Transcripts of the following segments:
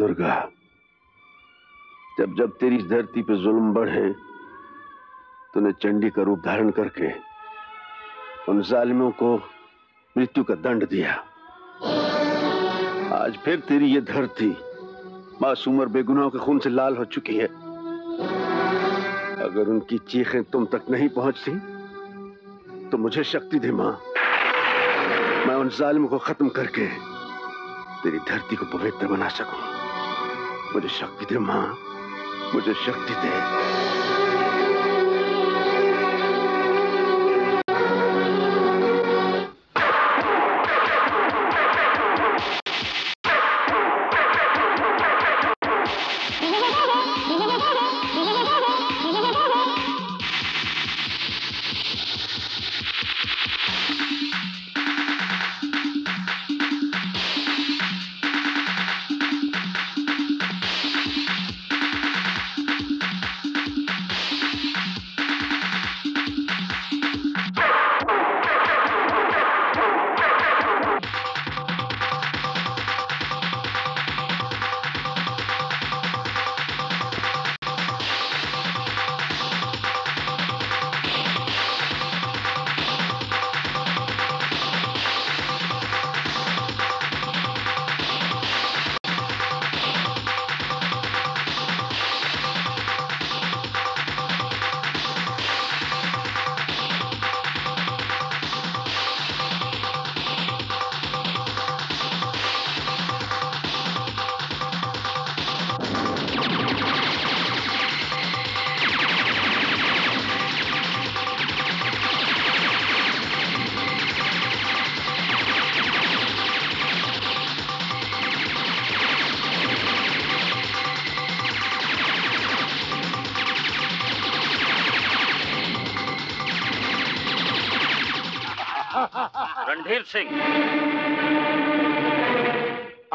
दुर्गा, जब जब तेरी धरती पे जुल्म बढ़े, तूने चंडी का रूप धारण करके उन जालिमों को मृत्यु का दंड दिया। आज फिर तेरी ये धरती मासूम और बेगुनाहों के खून से लाल हो चुकी है। अगर उनकी चीखें तुम तक नहीं पहुंचती तो मुझे शक्ति दे मां, मैं उन जालिमों को खत्म करके तेरी धरती को पवित्र बना सकूं। मुझे शक्ति दे मां, मुझे शक्ति दे।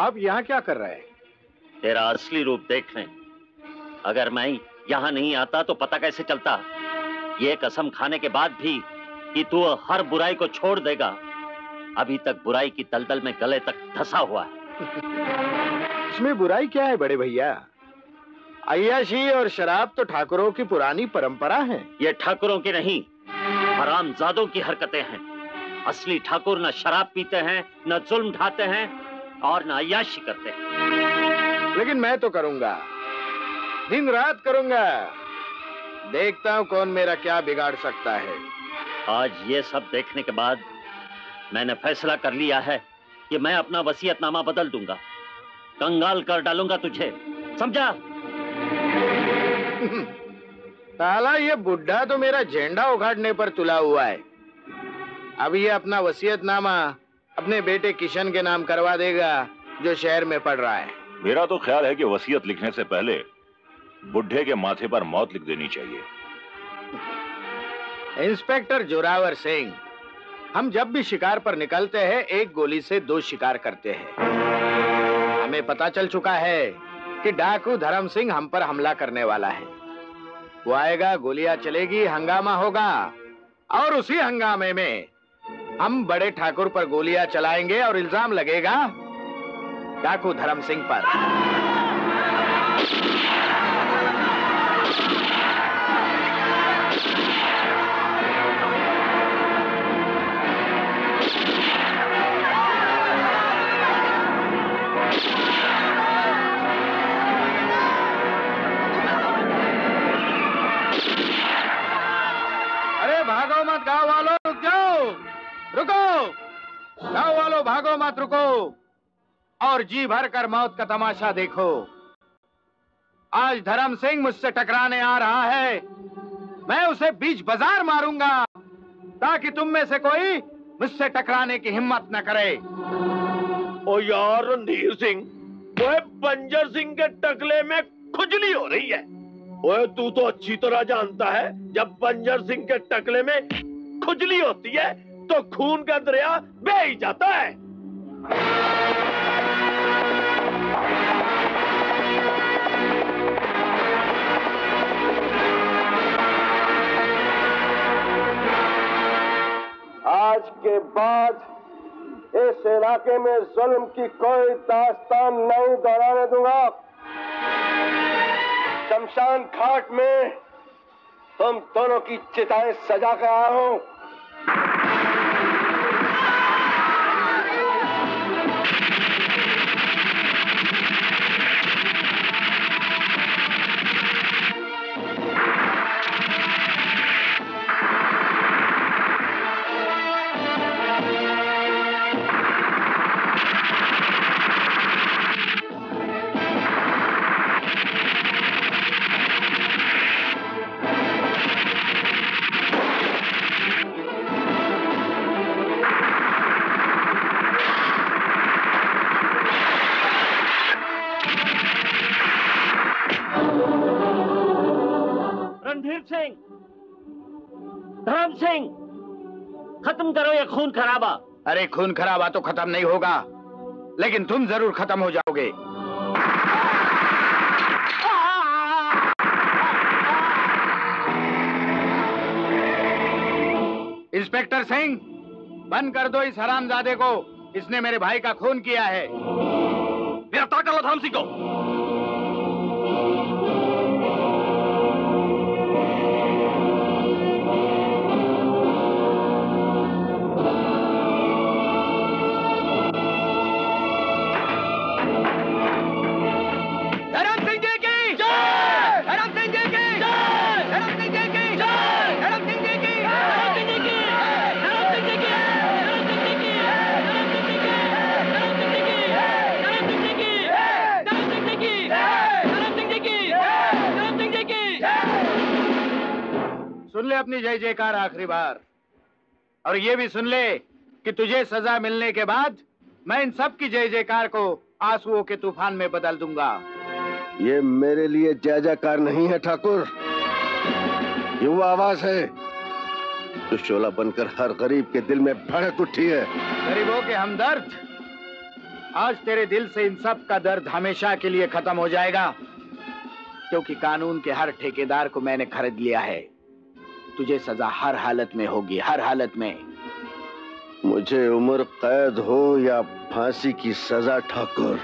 आप यहाँ क्या कर रहे हैं? तेरा असली रूप देख रहे। अगर मैं यहाँ नहीं आता तो पता कैसे चलता? ये कसम खाने के बाद भी कि तू हर बुराई को छोड़ देगा। अभी तक बुराई की दलदल में गले तक धंसा हुआ है। इसमें बुराई क्या है बड़े भैया? अय्याशी और शराब तो ठाकुरों की पुरानी परंपरा है। ये ठाकुरों की नहीं, हरामजादों की हरकतें हैं। असली ठाकुर न शराब पीते हैं, न जुल्म ढाते हैं और न अय्याशी करते हैं। लेकिन मैं तो करूंगा, दिन रात करूंगा। देखता हूं कौन मेरा क्या बिगाड़ सकता है। आज ये सब देखने के बाद मैंने फैसला कर लिया है कि मैं अपना वसीयतनामा बदल दूंगा। कंगाल कर डालूंगा तुझे, समझा? साला ये बुढ़ा तो मेरा झंडा उखाड़ने पर तुला हुआ है। अब ये अपना वसीयतनामा अपने बेटे किशन के नाम करवा देगा जो शहर में पढ़ रहा है। मेरा तो ख्याल है कि वसीयत लिखने से पहले बुढ़े के माथे पर मौत लिख देनी चाहिए। इंस्पेक्टर जोरावर सिंह, हम जब भी शिकार पर निकलते हैं एक गोली से दो शिकार करते हैं। हमें पता चल चुका है कि डाकू धर्म सिंह हम पर हमला करने वाला है। वो आएगा, गोलियां चलेगी, हंगामा होगा और उसी हंगामे में हम बड़े ठाकुर पर गोलियां चलाएंगे और इल्जाम लगेगा डाकू धर्म सिंह पर। अरे भागो मत गांव वालों, रुको! गाँव वालों भागो मत, रुको और जी भर कर मौत का तमाशा देखो। आज धर्म सिंह मुझसे टकराने आ रहा है, मैं उसे बीच बाजार मारूंगा ताकि तुम में से कोई मुझसे टकराने की हिम्मत न करे। ओ यार रणधीर सिंह, वो बंजर सिंह के टकले में खुजली हो रही है। ओए तू तो अच्छी तरह जानता है जब बंजर सिंह के टकले में खुजली होती है तो खून का दरिया बह ही जाता है। आज के बाद इस इलाके में जुल्म की कोई दास्तान नहीं दोहराने दूंगा। शमशान घाट में तुम दोनों की चिताएं सजा कर आया हूं। धर्म सिंह, खत्म करो ये खून खराबा। अरे खून खराबा तो खत्म नहीं होगा, लेकिन तुम जरूर खत्म हो जाओगे। इंस्पेक्टर सिंह, बंद कर दो इस हरामजादे को, इसने मेरे भाई का खून किया है। गिरफ्तार कर लो धर्म सिंह को। सुन ले अपनी जय जयकार आखिरी बार, और ये भी सुन ले कि तुझे सजा मिलने के बाद मैं इन सब की जय जयकार को आंसुओं के तूफान में बदल दूंगा। ये मेरे लिए जय जयकार नहीं है ठाकुर, ये वो आवाज है जो शोला बनकर हर गरीब के दिल में भड़क उठी है। गरीबों के हमदर्द, आज तेरे दिल से इन सब का दर्द हमेशा के लिए खत्म हो जाएगा, क्योंकि कानून के हर ठेकेदार को मैंने खरीद लिया है। तुझे सजा हर हालत में होगी, हर हालत में। मुझे उम्र कैद हो या फांसी की सजा ठाकुर,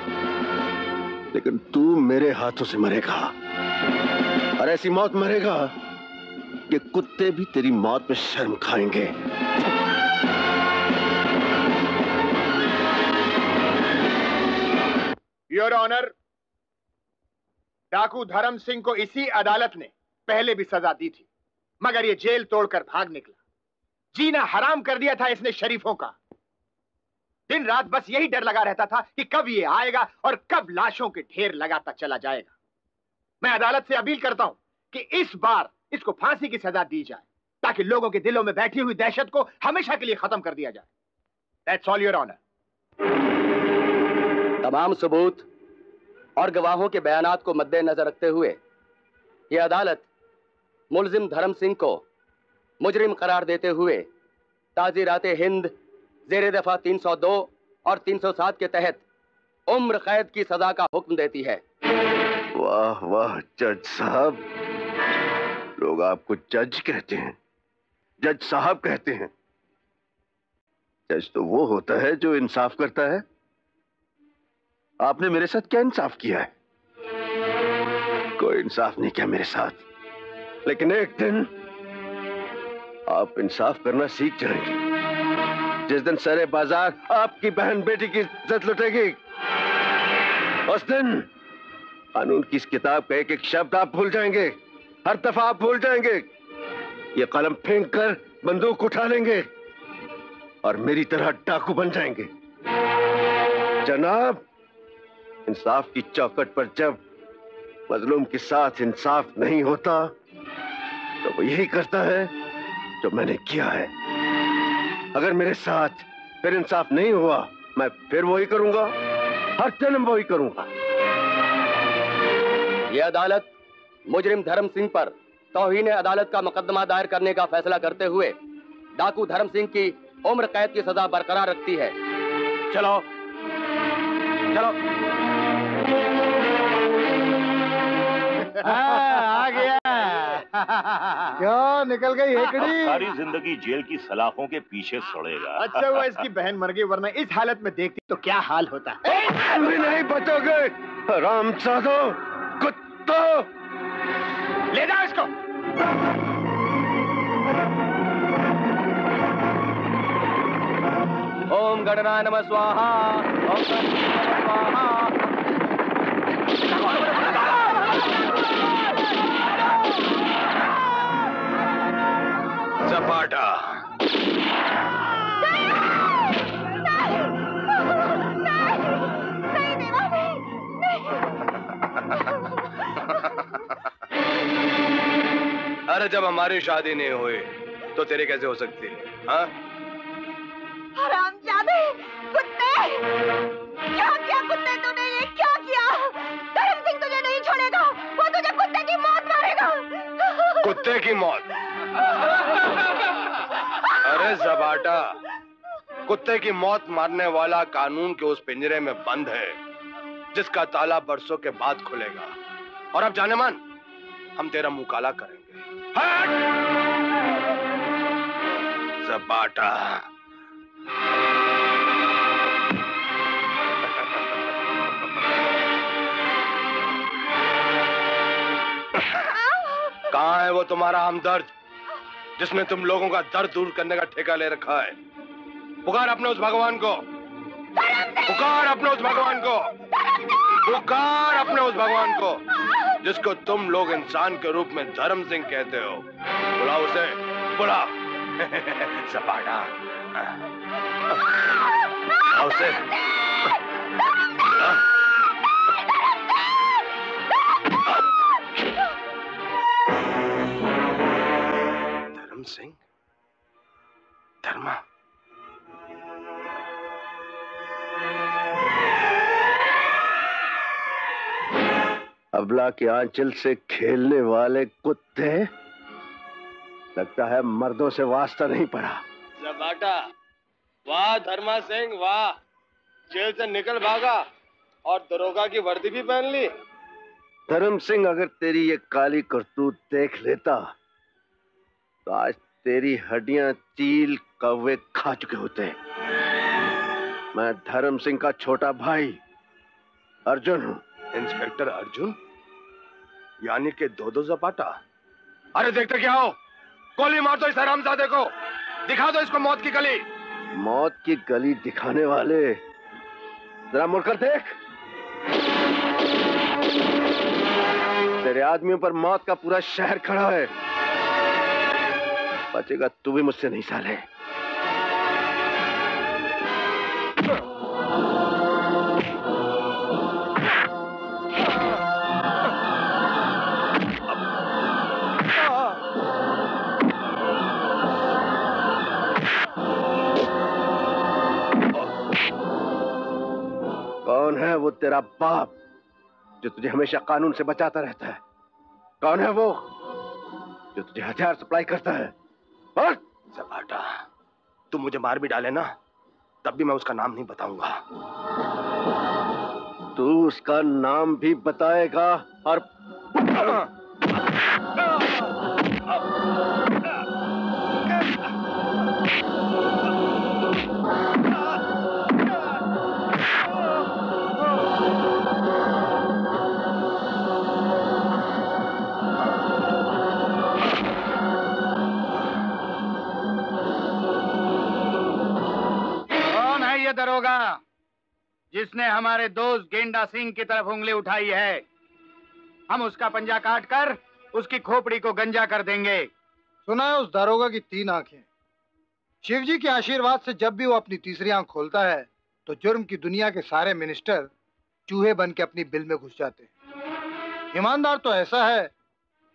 लेकिन तू मेरे हाथों से मरेगा, और ऐसी मौत मरेगा कि कुत्ते भी तेरी मौत में शर्म खाएंगे। योर ऑनर, डाकू धर्म सिंह को इसी अदालत ने पहले भी सजा दी थी, मगर ये जेल तोड़कर भाग निकला। जीना हराम कर दिया था इसने शरीफों का। दिन रात बस यही डर लगा रहता था कि कब ये आएगा और कब लाशों के ढेर लगाता चला जाएगा। मैं अदालत से अपील करता हूं कि इस बार इसको फांसी की सजा दी जाए, ताकि लोगों के दिलों में बैठी हुई दहशत को हमेशा के लिए खत्म कर दिया जाए। That's all your honour. तमाम सबूत और गवाहों के बयानात को मद्देनजर रखते हुए ये अदालत मुल्जिम धर्म सिंह को मुजरिम करार देते हुए ताज़ीराते हिंद जेरे दफा 302 और 307 के तहत उम्र कैद की सजा का हुक्म देती है। वाह वाह जज साहब, लोग आपको जज कहते हैं, जज साहब कहते हैं। जज तो वो होता है जो इंसाफ करता है। आपने मेरे साथ क्या इंसाफ किया है? कोई इंसाफ नहीं किया मेरे साथ, लेकिन एक दिन आप इंसाफ करना सीख जाएंगे। जिस दिन सारे बाजार आपकी बहन बेटी की इज्जत लुटेगी, उस दिन कानून की इस किताब का एक एक शब्द आप भूल जाएंगे, हर दफा आप भूल जाएंगे। ये कलम फेंक कर बंदूक उठा लेंगे और मेरी तरह डाकू बन जाएंगे। जनाब, इंसाफ की चौखट पर जब मजलूम के साथ इंसाफ नहीं होता तो वो यही करता है जो मैंने किया है। अगर मेरे साथ फिर इंसाफ नहीं हुआ, मैं फिर वही करूंगा, हर जन्म वही करूंगा। यह अदालत मुजरिम धर्म सिंह पर तौहीन अदालत का मुकदमा दायर करने का फैसला करते हुए डाकू धर्म सिंह की उम्र कैद की सजा बरकरार रखती है। चलो चलो। आ गया। क्या निकल गई हेकड़ी? सारी जिंदगी जेल की सलाखों के पीछे सड़ेगा। अच्छा हुआ इसकी बहन मर गई, वरना इस हालत में देखती तो क्या हाल होता। भी नहीं बचोगे राम साधो कुत्तो, ले जाओ इसको। ओम गणनाय नमः स्वाहा। ओम स्वाहा। सपाटा अरे जब हमारी शादी नहीं हुई तो तेरे कैसे हो सकती हाँ? हरामजादे कुत्ते, क्या किया कुत्ते तूने, ये क्या किया? धर्म सिंह तुझे नहीं छोड़ेगा, वो तुझे कुत्ते की मौत मारेगा। कुत्ते की मौत? अरे जबाटा, कुत्ते की मौत मारने वाला कानून के उस पिंजरे में बंद है जिसका ताला बरसों के बाद खुलेगा। और अब जाने मान, हम तेरा मुंह काला करेंगे। हाँ। जबाटा कहाँ है वो तुम्हारा हमदर्द जिसने तुम लोगों का दर्द दूर करने का ठेका ले रखा है? पुकार अपने उस भगवान को, पुकार अपने उस भगवान को, पुकार अपने उस भगवान को जिसको तुम लोग इंसान के रूप में धर्म सिंह कहते हो। बुला उसे, बुला। सपाटा उसे। धर्म सिंह, धर्मा, अबला के आंचल से खेलने वाले कुत्ते, लगता है मर्दों से वास्ता नहीं पड़ा। जबाटा, वाह धर्मा सिंह वाह, जेल से निकल भागा और दरोगा की वर्दी भी पहन ली। धर्म सिंह अगर तेरी ये काली करतूत देख लेता तो आज तेरी हड्डियां चील कौवे खा चुके होते। मैं धर्म सिंह का छोटा भाई अर्जुन हूँ। इंस्पेक्टर अर्जुन, यानी के दो जबाटा। अरे देखते क्या हो, गोली मार दो इस हरामजादे को, दिखा दो इसको मौत की गली। मौत की गली दिखाने वाले, जरा मुड़कर देख, तेरे आदमियों पर मौत का पूरा शहर खड़ा है। बचेगा तू भी मुझसे नहीं साले। वो तेरा बाप जो तुझे हमेशा कानून से बचाता रहता है, कौन है वो जो तुझे हथियार सप्लाई करता है? और सपाटा, तू मुझे मार भी डाले ना तब भी मैं उसका नाम नहीं बताऊंगा। तू उसका नाम भी बताएगा और दरोगा जिसने हमारे दोस्त गेंडा सिंह की तरफ उंगली उठाई है, हम उसका पंजा काट कर उसकी खोपड़ी को गंजा कर देंगे। सुना है उस दरोगा की तीन आंखें, शिवजी के आशीर्वाद से जब भी वो अपनी तीसरी आंख खोलता है तो जुर्म की दुनिया के सारे मिनिस्टर चूहे बन के अपनी बिल में घुस जाते हैं। ईमानदार तो ऐसा है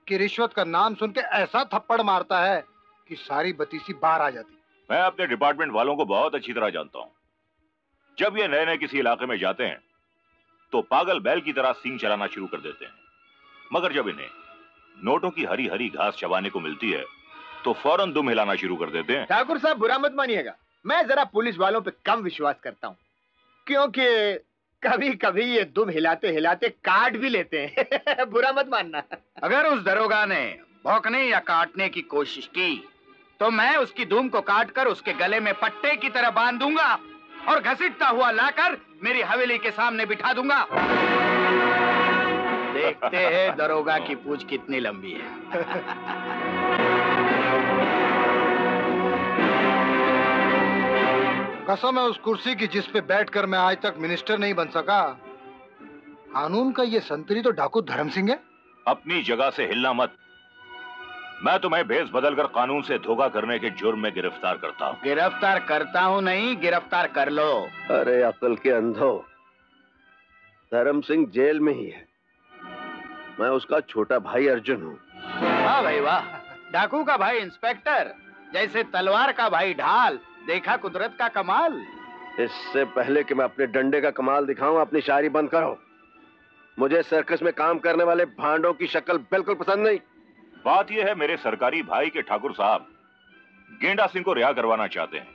कि रिश्वत का नाम सुन के ऐसा थप्पड़ मारता है कि सारी बतीसी बाहर आ जाती। मैं अपने डिपार्टमेंट वालों को बहुत अच्छी तरह जानता हूँ। जब ये नए नए किसी इलाके में जाते हैं तो पागल बैल की तरह सींग चलाना शुरू कर देते हैं, मगर जब इन्हें नोटों की हरी हरी घास चबाने को मिलती है तो फौरन दुम हिलाना शुरू कर देते हैं। ठाकुर साहब बुरा मत मानिएगा, मैं जरा पुलिस वालों पे कम विश्वास करता हूँ, क्योंकि कभी कभी ये दुम हिलाते हिलाते काट भी लेते हैं। बुरा मत मानना। अगर उस दरोगा ने भौंकने या काटने की कोशिश की तो मैं उसकी धूम को काटकर उसके गले में पट्टे की तरह बांध दूंगा और घसीटता हुआ लाकर मेरी हवेली के सामने बिठा दूंगा। देखते हैं दरोगा की पूंछ कितनी लंबी है। कसम है उस कुर्सी की जिस पे बैठकर मैं आज तक मिनिस्टर नहीं बन सका। कानून का ये संतरी तो डाकू धर्म सिंह है। अपनी जगह से हिलना मत। मैं तुम्हें भेस बदलकर कानून से धोखा करने के जुर्म में गिरफ्तार करता हूँ। गिरफ्तार करता हूँ नहीं, गिरफ्तार कर लो। अरे अकल के अंधो, धर्म सिंह जेल में ही है। मैं उसका छोटा भाई अर्जुन हूँ। वाह भाई वाह, डाकू का भाई इंस्पेक्टर, जैसे तलवार का भाई ढाल। देखा कुदरत का कमाल। इससे पहले कि मैं अपने डंडे का कमाल दिखाऊं, अपनी शायरी बंद करो। मुझे सर्कस में काम करने वाले भांडों की शक्ल बिल्कुल पसंद नहीं। बात यह है मेरे सरकारी भाई के ठाकुर साहब गेंडा सिंह को रिहा करवाना चाहते हैं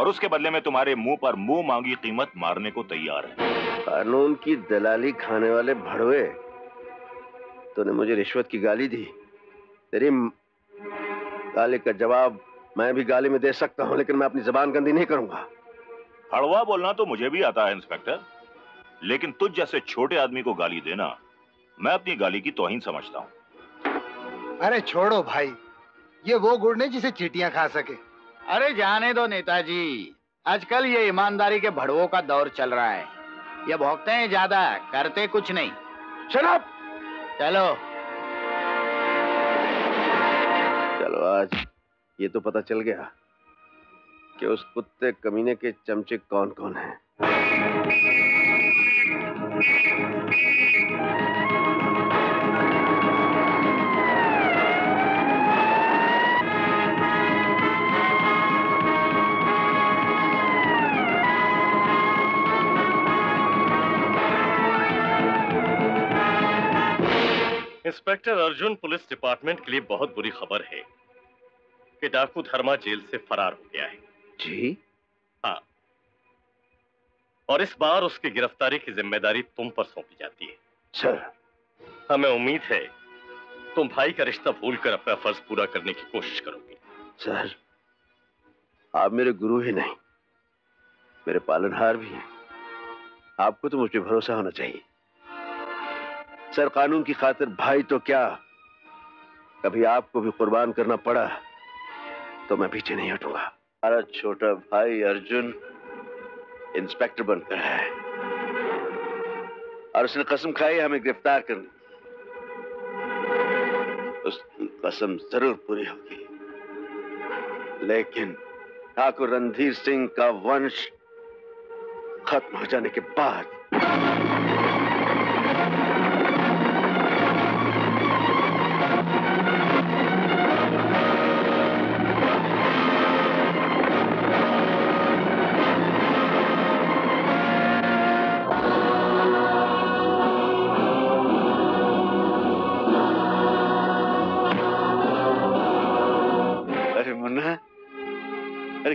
और उसके बदले में तुम्हारे मुंह पर मुंह मांगी कीमत मारने को तैयार है। कानून की दलाली खाने वाले भड़वे, तूने मुझे रिश्वत की गाली दी। तेरी गाली का जवाब मैं भी गाली में दे सकता हूँ, लेकिन मैं अपनी जबान गंदी नहीं करूंगा। हड़वा बोलना तो मुझे भी आता है इंस्पेक्टर, लेकिन तुझ जैसे छोटे आदमी को गाली देना मैं अपनी गाली की तौहीन समझता हूँ। अरे छोड़ो भाई, ये वो गुड़ नहीं जिसे चींटियां खा सके। अरे जाने दो नेताजी, आजकल ये ईमानदारी के भड़वों का दौर चल रहा है। ये भौंकते हैं ज्यादा, करते कुछ नहीं। शराब चलो चलो। आज ये तो पता चल गया कि उस कुत्ते कमीने के चमचे कौन कौन हैं। इंस्पेक्टर अर्जुन, पुलिस डिपार्टमेंट के लिए बहुत बुरी खबर है कि डाकू धर्मा जेल से फरार हो गया है। जी हाँ, और इस बार उसकी गिरफ्तारी की जिम्मेदारी तुम पर सौंपी जाती है। सर, हमें उम्मीद है तुम भाई का रिश्ता भूलकर अपना फर्ज पूरा करने की कोशिश करोगे। सर, आप मेरे गुरु ही नहीं, मेरे पालनहार भी हैं। आपको तो मुझ पर भरोसा होना चाहिए। सर, कानून की खातिर भाई तो क्या, कभी आपको भी कुर्बान करना पड़ा तो मैं पीछे नहीं हटूंगा। हमारा छोटा भाई अर्जुन इंस्पेक्टर बनकर है और उसने कसम खाई हमें गिरफ्तार करने। उसकी कसम जरूर पूरी होगी, लेकिन ठाकुर रणधीर सिंह का वंश खत्म हो जाने के बाद।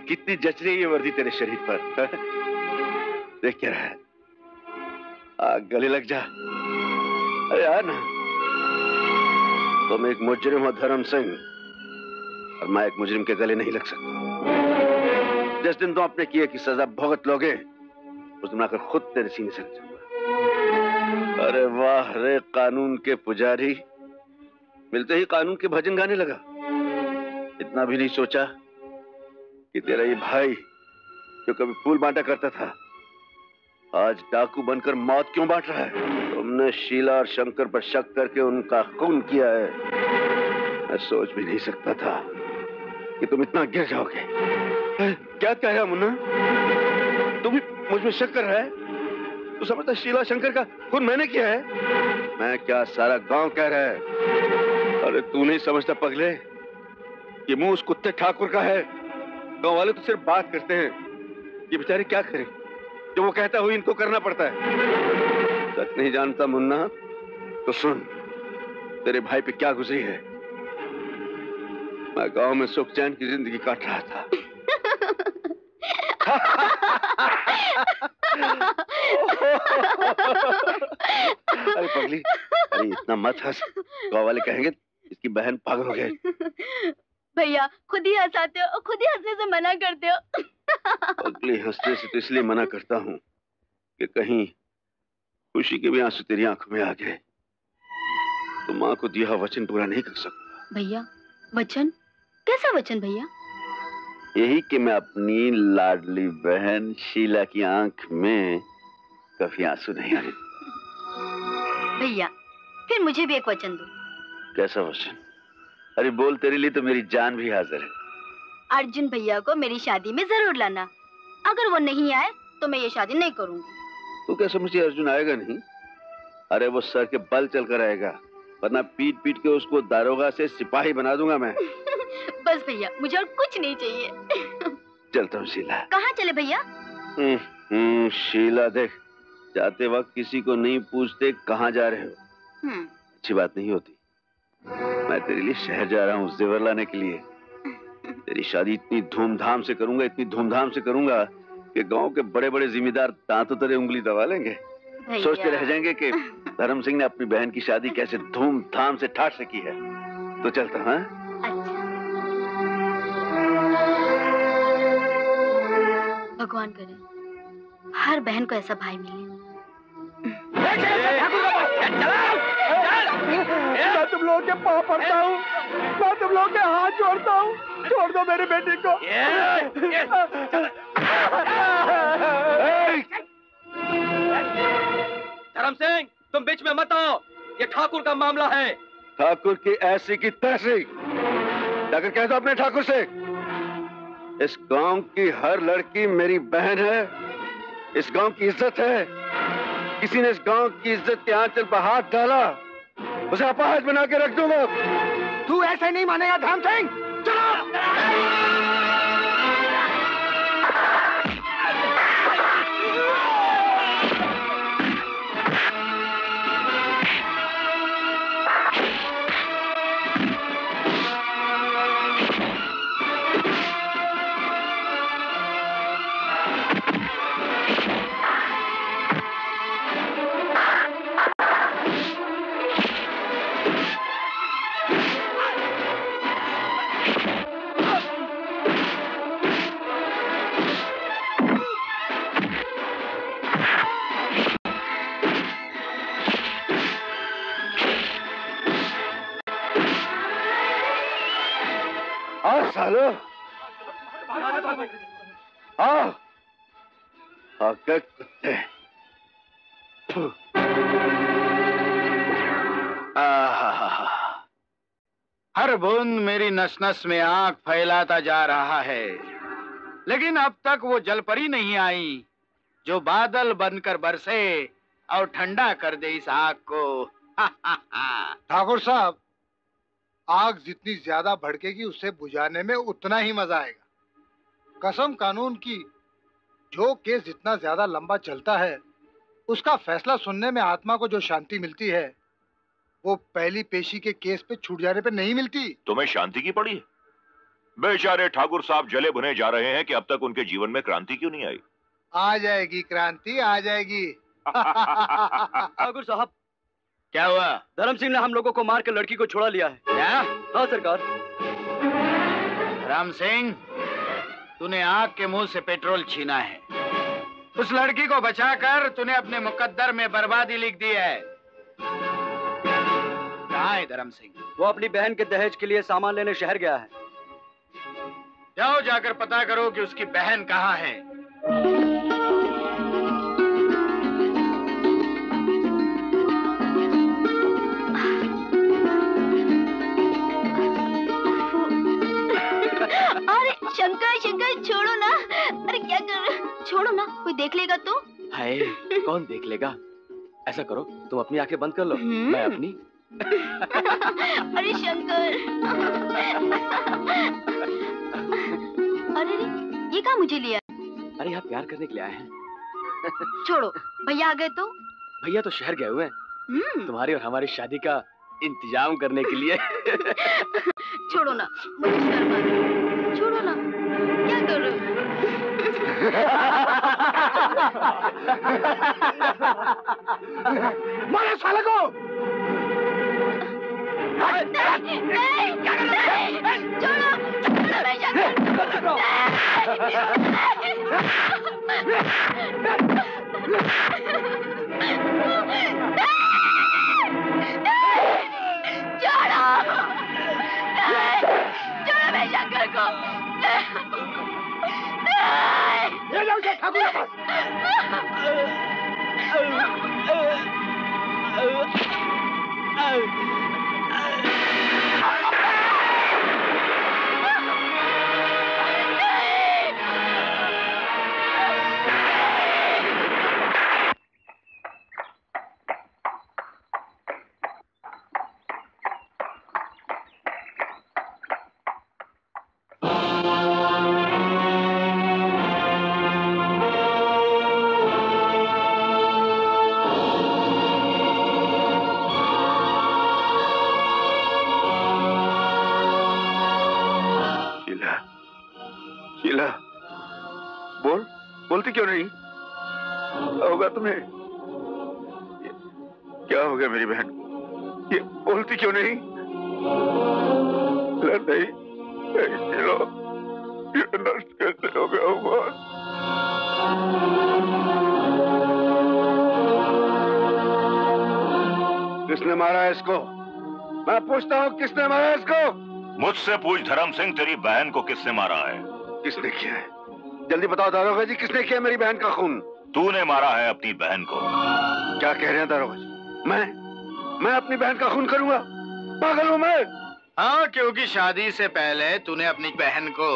कितनी जच रही है वर्दी तेरे शरीर पर। देख क्या रहा है? आग गले लग जा। अरे यार ना, तुम एक मुजरिम हो धर्म सिंह और मैं एक मुजरिम के गले नहीं लग सकता। जिस दिन तुम अपने किए की सजा भुगत लोगे उस दिन आकर खुद तेरे सीने से लग जाऊंगा। अरे वाह रे कानून के पुजारी, मिलते ही कानून के भजन गाने लगा। इतना भी नहीं सोचा कि तेरा ये भाई जो कभी फूल बांटा करता था आज डाकू बनकर मौत क्यों बांट रहा है। तुमने शीला और शंकर पर शक करके उनका खून किया है। मैं सोच भी नहीं सकता था कि तुम इतना गिर जाओगे। क्या कह रहा मुन्ना, तुम मुझ में शक कर रहा है? तू समझता शीला शंकर का खून मैंने किया है? मैं क्या, सारा गांव कह रहा है। अरे तू नहीं समझता पगले, ये मुंह उस कुत्ते ठाकुर का है। गाँव वाले तो सिर्फ बात करते हैं, ये बेचारे क्या करें जो वो कहता हुई इनको करना पड़ता है। सच नहीं जानता मुन्ना तो सुन, तेरे भाई पे क्या गुजरी है। मैं गांव में सुखचैन की जिंदगी काट रहा था। अरे पगली, अरे इतना मत हंस, गाँव वाले कहेंगे इसकी बहन पागल हो गई। भैया खुद ही हंसाते हो और खुद ही हंसने से मना करते हो। पगली हंसने से तो इसलिए मना करता हूँ कि कहीं खुशी के भी आंसू तेरी आंख में आ गए तो माँ को दिया वचन पूरा नहीं कर सकता। भैया वचन? कैसा वचन भैया? यही कि मैं अपनी लाडली बहन शीला की आंख में कभी आंसू नहीं आए। भैया फिर मुझे भी एक वचन दो। कैसा वचन? अरे बोल, तेरे लिए तो मेरी जान भी हाजिर है। अर्जुन भैया को मेरी शादी में जरूर लाना, अगर वो नहीं आए तो मैं ये शादी नहीं करूंगी। तू क्या समझती अर्जुन आएगा नहीं? अरे वो सर के बल चलकर आएगा, वरना पीट पीट के उसको दारोगा से सिपाही बना दूंगा मैं। बस भैया मुझे और कुछ नहीं चाहिए। चलता हूँ शीला। कहाँ चले भैया? शीला देख, जाते वक्त किसी को नहीं पूछते कहाँ जा रहे हो, अच्छी बात नहीं होती। मैं तेरे लिए शहर जा रहा हूँ जेवर लाने के लिए। तेरी शादी इतनी धूमधाम से करूंगा, इतनी धूमधाम से करूंगा कि गांव के बड़े बड़े जिम्मेदार दांतों तले उंगली दबा लेंगे। सोचते रह जाएंगे कि धर्म सिंह ने अपनी बहन की शादी कैसे धूमधाम से ठाठ से की है। तो चलता हूँ। अच्छा। भगवान करे हर बहन को ऐसा भाई मिले। मैं तुम लोगों के पांव पड़ता हूँ, मैं तुम लोगों के हाथ जोड़ता हूँ, छोड़ दो मेरी बेटी को। धर्म सिंह तुम बीच में मत आओ, ये ठाकुर का मामला है। ठाकुर की ऐसी की तैसी, जाकर कह दो अपने ठाकुर से, इस गांव की हर लड़की मेरी बहन है, इस गांव की इज्जत है। किसी ने इस गांव की इज्जत के आंचल पर हाथ डाला उसे अपाहज बना के रख दूंगा। तू ऐसे नहीं मानेगा धर्म सिंह, चलो। हेलो आओ आकर कुत्ते। हर बूंद मेरी नस नस में आंख फैलाता जा रहा है, लेकिन अब तक वो जलपरी नहीं आई जो बादल बनकर बरसे और ठंडा कर दे इस आग को। ठाकुर साहब, आग जितनी ज्यादा भड़केगी उसे बुझाने में उतना ही मजा आएगा। कसम कानून की, जो केस जितना ज्यादा लंबा चलता है उसका फैसला सुनने में आत्मा को जो शांति मिलती है वो पहली पेशी के केस पे छूट जाने पे नहीं मिलती। तुम्हें शांति की पड़ी है? बेचारे ठाकुर साहब जले भुने जा रहे हैं कि अब तक उनके जीवन में क्रांति क्यों नहीं आई। आ जाएगी क्रांति, आ जाएगी। ठाकुर साहब क्या हुआ? धर्म सिंह ने हम लोगों को मार के लड़की को छोड़ा लिया है। क्या? हाँ सरकार। धर्म सिंह, तूने आग के मुंह से पेट्रोल छीना है। उस लड़की को बचाकर तूने अपने मुकद्दर में बर्बादी लिख दी है। कहाँ है धर्म सिंह? वो अपनी बहन के दहेज के लिए सामान लेने शहर गया है। जाओ जाकर पता करो कि उसकी बहन कहाँ है। शंकर शंकर छोड़ो ना। अरे क्या कर रहे हो? छोड़ो ना, कोई देख लेगा तो। हाय कौन देख लेगा? ऐसा करो तुम अपनी आंखें बंद कर लो, मैं अपनी। अरे शंकर, अरे ये कहाँ मुझे लिया? अरे यहाँ प्यार करने के लिए आए हैं। छोड़ो, भैया आ गए तो? भैया तो शहर गए हुए हैं तुम्हारी और हमारी शादी का इंतजाम करने के लिए। छोड़ो ना, मुझे शर्म आ रही है। छोड़ो ना, क्या कर रहे हो? मारो साले को। किसने मारा इसको? मुझसे पूछ धर्म सिंह, तेरी बहन को किसने मारा है? किसने किया है? जल्दी बताओ दारोगा जी, किसने किया मेरी बहन का खून? तूने मारा है अपनी बहन को। क्या कह रहे हैं दारोगा जी? मैं अपनी बहन का खून करूंगा? पागल हूं मैं? हाँ, क्योंकि शादी से पहले तूने अपनी बहन को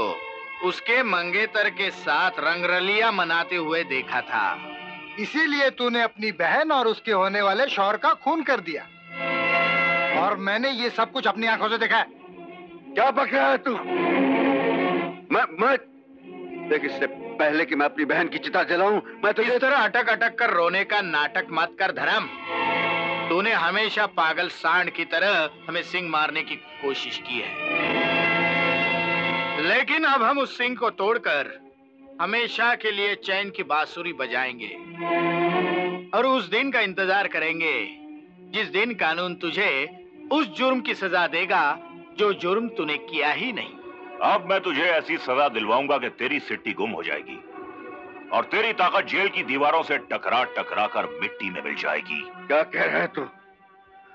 उसके मंगेतर के साथ रंगरलिया मनाते हुए देखा था, इसीलिए तूने अपनी बहन और उसके होने वाले शौहर का खून कर दिया। और मैंने ये सब कुछ अपनी आंखों से देखा है। क्या बक रहा है तू? मैं देख, इससे पहले कि मैं अपनी बहन की चिता जलाऊं, मैं तो इस तरह अटक अटक कर रोने का नाटक मत कर धर्म। तूने हमेशा पागल सांड की तरह हमें सिंह मारने की कोशिश की है, लेकिन अब हम उस सिंह को तोड़कर हमेशा के लिए चैन की बांसुरी बजाएंगे और उस दिन का इंतजार करेंगे जिस दिन कानून तुझे उस जुर्म की सजा देगा जो जुर्म तूने किया ही नहीं। अब मैं तुझे ऐसी सजा दिलवाऊंगा कि तेरी सिट्टी गुम हो जाएगी और तेरी ताकत जेल की दीवारों से टकरा टकरा कर मिट्टी में मिल जाएगी। क्या कह रहे तू?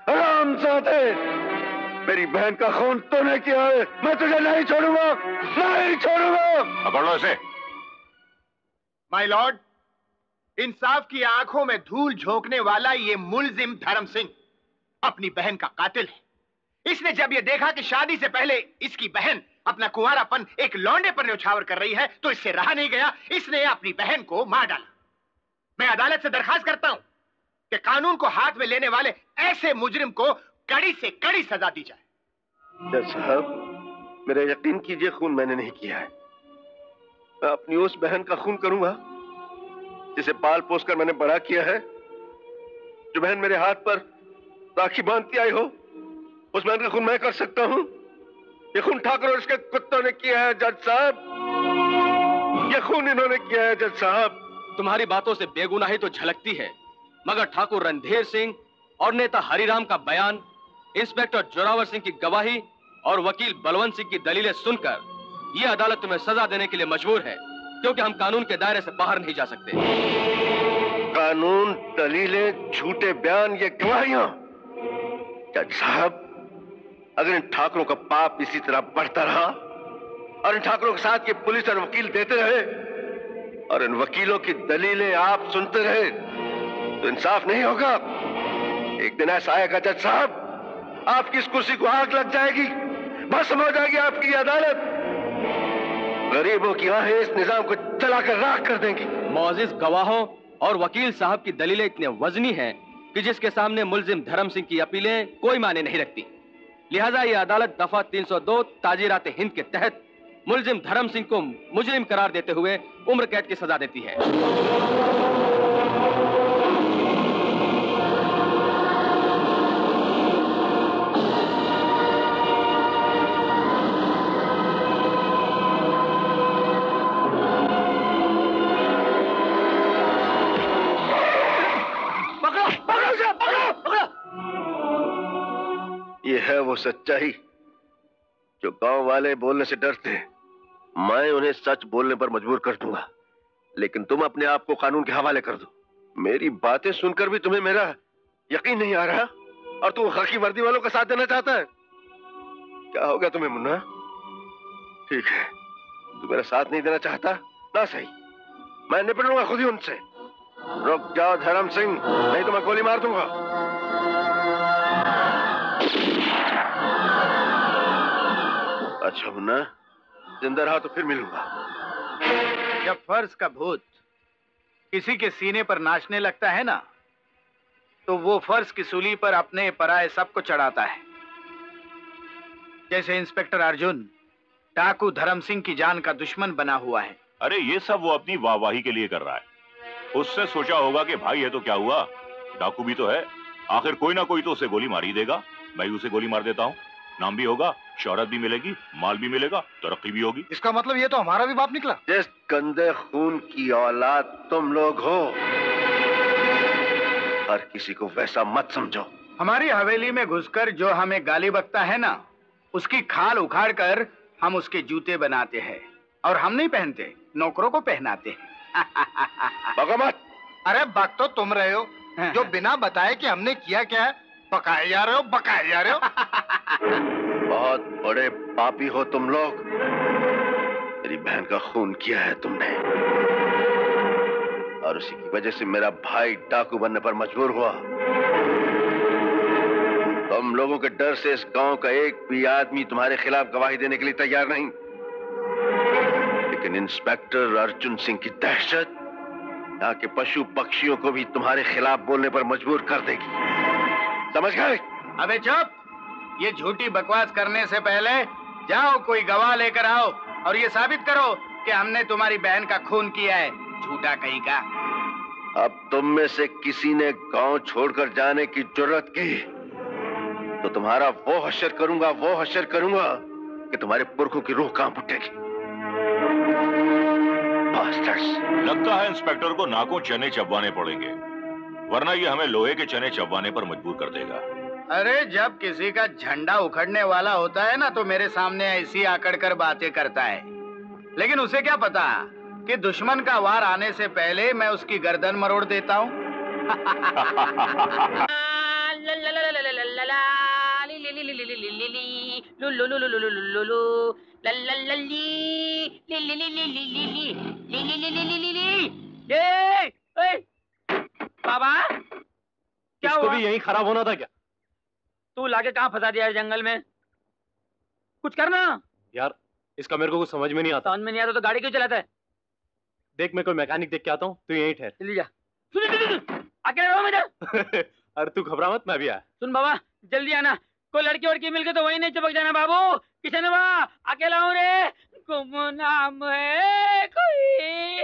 हरामजादे, मेरी बहन का खून तूने किया है, मैं तुझे नहीं छोड़ूंगा, नहीं छोड़ूंगा। पकड़ लो इसे। माय लॉर्ड, इंसाफ की आंखों में धूल झोंकने वाला ये मुलजिम धर्म सिंह अपनी बहन का कातिल है। इसने जब ये देखा कि शादी से पहले इसकी बहन अपना कुंवारापन एक लौंडे पर न्यौछावर कर रही है, तो इससे रहा नहीं गया, इसने अपनी बहन को मार डाला। मैं अदालत से दरखास्त करता हूं कि कानून को हाथ में लेने वाले ऐसे मुजरिम को कड़ी से कड़ी सजा दी जाए। जज साहब, मेरा यकीन कीजिए, खून मैंने नहीं किया है। मैं अपनी उस बहन का खून करूंगा जिसे पाल पोसकर मैंने बड़ा किया है। जो बहन मेरे हाथ पर राखी बांधती आई हो, उस बहन का खून मैं कर सकता हूं। ये खून ठाकर और उसके कुत्तों ने किया है जज साहब, ये खून इन्होंने किया है जज साहब। तुम्हारी बातों से बेगुनाही तो झलकती है, मगर ठाकुर रणधीर सिंह और नेता हरिराम का बयान, इंस्पेक्टर जोरावर सिंह की गवाही और वकील बलवंत सिंह की दलीलें सुनकर यह अदालत तुम्हें सजा देने के लिए मजबूर है, क्योंकि हम कानून के दायरे से बाहर नहीं जा सकते। कानून, दलीलें, झूठे बयान, ये गवाहियां। जज साहब, अगर इन ठाकरों का पाप इसी तरह बढ़ता रहा और इन ठाकरों के साथ ये पुलिस और वकील देते रहे और इन वकीलों की दलीलें आप सुनते रहे, तो इंसाफ नहीं होगा। एक दिन ऐसा आएगा जज साहब, आपकी इस कुर्सी को आग लग जाएगी, भस्म हो जाएगी आपकी अदालत। गरीबों की आहें इस निजाम को चलाकर राख कर देंगी। मोअज़्ज़िज़ गवाहों और वकील साहब की दलीलें इतनी वजनी हैं कि जिसके सामने मुलजिम धर्म सिंह की अपीलें कोई माने नहीं रखती। लिहाजा ये अदालत दफा 302 ताजीरात हिंद के तहत मुलजिम धर्म सिंह को मुजरिम करार देते हुए उम्र कैद की सजा देती है। वो सच्चाई जो गांव वाले बोलने से डरते हैं, मैं उन्हें सच बोलने पर मजबूर कर दूंगा। लेकिन तुम अपने आप को कानून के हवाले कर दो। मेरी बातें सुनकर भी तुम्हें मेरा यकीन नहीं आ रहा और तुम खाकी वर्दी वालों का साथ देना चाहता है। क्या होगा तुम्हें मुन्ना? ठीक है, तू मेरा साथ नहीं देना चाहता ना सही, मैं निपट लूंगा खुद ही उनसे। रुक जाओ धर्म सिंह, नहीं तो मैं गोली मार दूंगा। अच्छा मुन्ना, जिंदा रहा तो फिर मिलूंगा। जब फर्ज का भूत किसी के सीने पर नाचने लगता है ना, तो वो फर्ज की सूली पर अपने पराए सबको चढ़ाता है। जैसे इंस्पेक्टर अर्जुन डाकू धर्म सिंह की जान का दुश्मन बना हुआ है। अरे ये सब वो अपनी वाहवाही के लिए कर रहा है। उससे सोचा होगा कि भाई ये तो क्या हुआ, डाकू भी तो है, आखिर कोई ना कोई तो उसे गोली मार ही देगा, मैं उसे गोली मार देता हूँ, नाम भी होगा, शोहरत भी मिलेगी, माल भी मिलेगा, तरक्की भी होगी। इसका मतलब ये तो हमारा भी बाप निकला। जिस गंदे खून की औलाद तुम लोग हो, हर किसी को वैसा मत समझो। हमारी हवेली में घुसकर जो हमें गाली बकता है ना, उसकी खाल उखाड़ कर हम उसके जूते बनाते हैं और हम नहीं पहनते, नौकरों को पहनाते हैं। भगवत अरे बात तो तुम रहे हो जो बिना बताए कि हमने किया क्या है बकाए जा रहे हो, बकाए जा रहे हो। बहुत बड़े पापी हो तुम लोग। मेरी बहन का खून किया है तुमने और उसी की वजह से मेरा भाई डाकू बनने पर मजबूर हुआ। तुम लोगों के डर से इस गांव का एक भी आदमी तुम्हारे खिलाफ गवाही देने के लिए तैयार नहीं, लेकिन इंस्पेक्टर अर्जुन सिंह की दहशत यहाँ के पशु पक्षियों को भी तुम्हारे खिलाफ बोलने पर मजबूर कर देगी। समझ गए? अबे चुप, ये झूठी बकवास करने से पहले जाओ कोई गवाह लेकर आओ और ये साबित करो कि हमने तुम्हारी बहन का खून किया है, झूठा कहीं का। अब तुम में से किसी ने गांव छोड़कर जाने की जरूरत की तो तुम्हारा वो हश्र करूंगा, वो हश्र करूंगा कि तुम्हारे पुरखों की रूह कांप उठेगी। लगता है इंस्पेक्टर को नाकों चने चबवाने पड़ेंगे, वरना ये हमें लोहे के चने चबवाने पर मजबूर कर देगा। अरे जब किसी का झंडा उखड़ने वाला होता है ना, तो मेरे सामने ऐसी आकड़ कर बातें करता है, लेकिन उसे क्या पता कि दुश्मन का वार आने से पहले मैं उसकी गर्दन मरोड़ देता हूँ। बाबा क्या हुआ? भी यहीं खराब होना था क्या? तू लाके कहाँ फंसा दिया जंगल में? कुछ करना यार, इसका मेरे को कुछ समझ में नहीं आता। समझ में नहीं आता तो गाड़ी क्यों चलाता है? देख मैं कोई मैकेनिक देख के आता हूँ, तू यहीं ठहर। चली जा। अकेले रहो मेरे। अरे तू घबरा मत, मैं भी आया। सुन बाबा जल्दी आना, कोई लड़की वड़की मिल गई तो वही नहीं चिपक जाना बाबू। किशन बाबा अकेला हूँ रे, गुमनाम है कोई।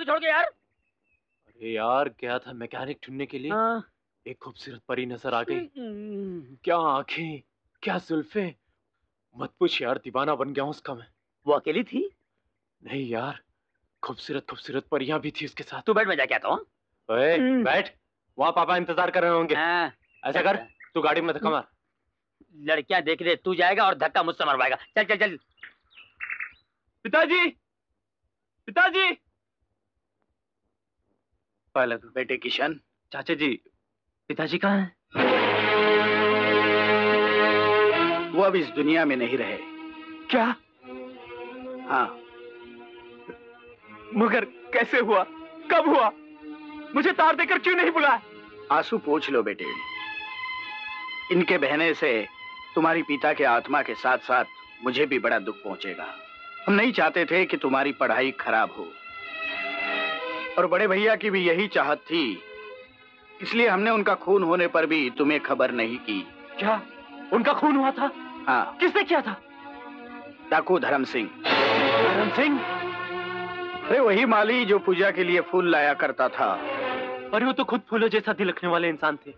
मुझे छोड़ के यार। अरे यार क्या था मैकेनिक ढूंढने के लिए, एक खूबसूरत परी नजर आ गई। क्या आंखें, क्या जुल्फे, मत पूछ यार, दीवाना बन गया हूँ उसका मैं। वो अकेली थी? नहीं यार, खूबसूरत खूबसूरत परियां भी थी उसके साथ। तू बैठ, मैं जाके आता हूँ। बैठ, वहाँ पापा इंतजार कर रहे होंगे। ऐसा कर, तू गाड़ी में धक्का मार। लड़कियां देख रहे, तू जाएगा और धक्का मुझसे मरवाएगा। चल चल चल। पिताजी, पिताजी। पहले बेटे किशन। चाचा जी, पिताजी कहाँ हैं? वो अब इस दुनिया में नहीं रहे। क्या? हाँ। मगर कैसे हुआ, कब हुआ? मुझे तार देकर क्यों नहीं बुलाया? आंसू पोंछ लो बेटे, इनके बहने से तुम्हारी पिता के आत्मा के साथ साथ मुझे भी बड़ा दुख पहुंचेगा। हम नहीं चाहते थे कि तुम्हारी पढ़ाई खराब हो, और बड़े भैया की भी यही चाहत थी, इसलिए हमने उनका खून होने पर भी तुम्हें खबर नहीं की। क्या उनका खून हुआ था? हाँ। किसने किया था? डाकू धर्म सिंह। धर्म सिंह? अरे वही माली जो पूजा के लिए फूल लाया करता था। अरे वो तो खुद फूलों जैसा दिल रखने वाले इंसान थे,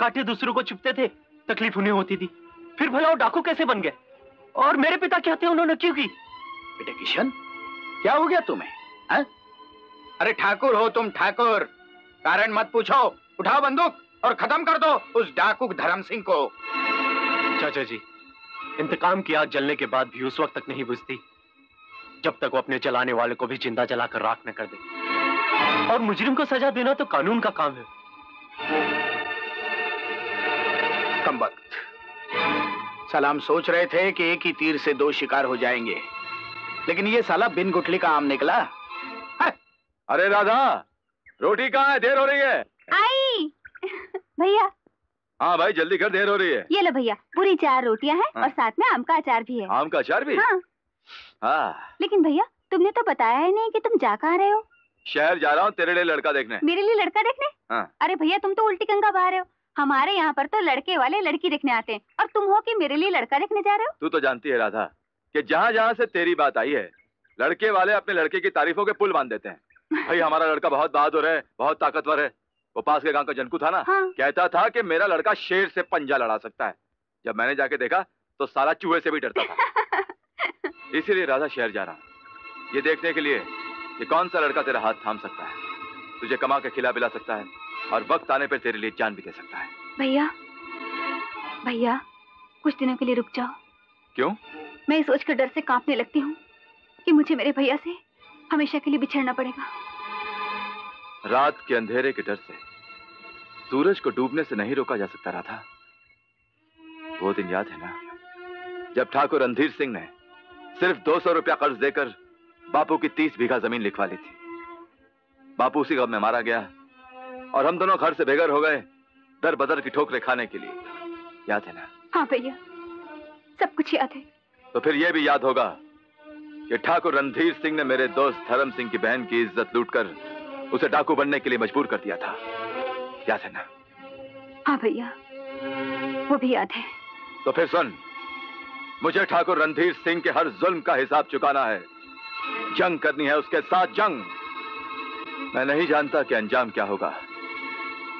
काटे दूसरों को चुपते थे, तकलीफ उन्हें होती थी, फिर भला वो डाकू कैसे बन गए? और मेरे पिता क्या थे, उन्होंने क्यों की? बेटे किशन, क्या हो गया तुम्हें? अरे ठाकुर हो तुम, ठाकुर। कारण मत पूछो, उठाओ बंदूक और खत्म कर दो उस डाकू धर्म सिंह को। चाचा जी, इंतकाम की आग जलने के बाद भी उस वक्त तक नहीं बुझती जब तक वो अपने जलाने वाले को भी जिंदा जलाकर राख न कर दे। और मुजरिम को सजा देना तो कानून का काम है। कमबख्त, सलाम सोच रहे थे कि एक ही तीर से दो शिकार हो जाएंगे, लेकिन ये साला बिन गुठली का आम निकला। अरे राधा, रोटी कहाँ है? देर हो रही है। आई भैया। हाँ भाई, जल्दी कर, देर हो रही है। ये लो भैया, पूरी 4 रोटियाँ हैं। हाँ। और साथ में आम का अचार भी है। आम का अचार भी? हाँ। हाँ। लेकिन भैया, तुमने तो बताया ही नहीं कि तुम जा कहाँ रहे हो। शहर जा रहा हूँ तेरे लिए लड़का देखने। मेरे लिए लड़का देखने? हाँ। अरे भैया, तुम तो उल्टी गंगा बहा रहे हो। हमारे यहाँ पर तो लड़के वाले लड़की देखने आते हैं, और तुम हो कि मेरे लिए लड़का देखने जा रहे हो। तू तो जानती है राधा कि जहाँ जहाँ से तेरी बात आई है, लड़के वाले अपने लड़के की तारीफों के पुल बांध देते हैं। भाई हमारा लड़का बहुत बहादुर है, बहुत ताकतवर है। वो पास के गांव का जनकू था ना। हाँ। कहता था कि मेरा लड़का शेर से पंजा लड़ा सकता है। जब मैंने जाके देखा तो साला चूहे से भी डरता था। इसीलिए राधा शहर जा रहा हूँ, ये देखने के लिए कि कौन सा लड़का तेरा हाथ थाम सकता है, तुझे कमा के खिला पिला सकता है, और वक्त आने पर तेरे लिए जान भी दे सकता है। भैया, भैया कुछ दिनों के लिए रुक जाओ। क्यों? मैं सोचकर डर से कांपने लगती हूँ कि मुझे मेरे भैया से हमेशा के लिए बिछड़ना पड़ेगा। रात के अंधेरे के डर से सूरज को डूबने से नहीं रोका जा सकता राधा। वो दिन याद है ना जब ठाकुर रणधीर सिंह ने सिर्फ 200 रुपया कर्ज देकर बापू की 30 बीघा जमीन लिखवा ली थी। बापू उसी गम में मारा गया और हम दोनों घर से बेघर हो गए, दर बदर की ठोकरें खाने के लिए। याद है ना? हाँ भैया, सब कुछ याद है। तो फिर यह भी याद होगा कि ठाकुर रणधीर सिंह ने मेरे दोस्त धर्म सिंह की बहन की इज्जत लूटकर उसे डाकू बनने के लिए मजबूर कर दिया था। याद है ना? हाँ भैया, वो भी याद है। तो फिर सुन, मुझे ठाकुर रणधीर सिंह के हर जुल्म का हिसाब चुकाना है। जंग करनी है उसके साथ, जंग। मैं नहीं जानता कि अंजाम क्या होगा,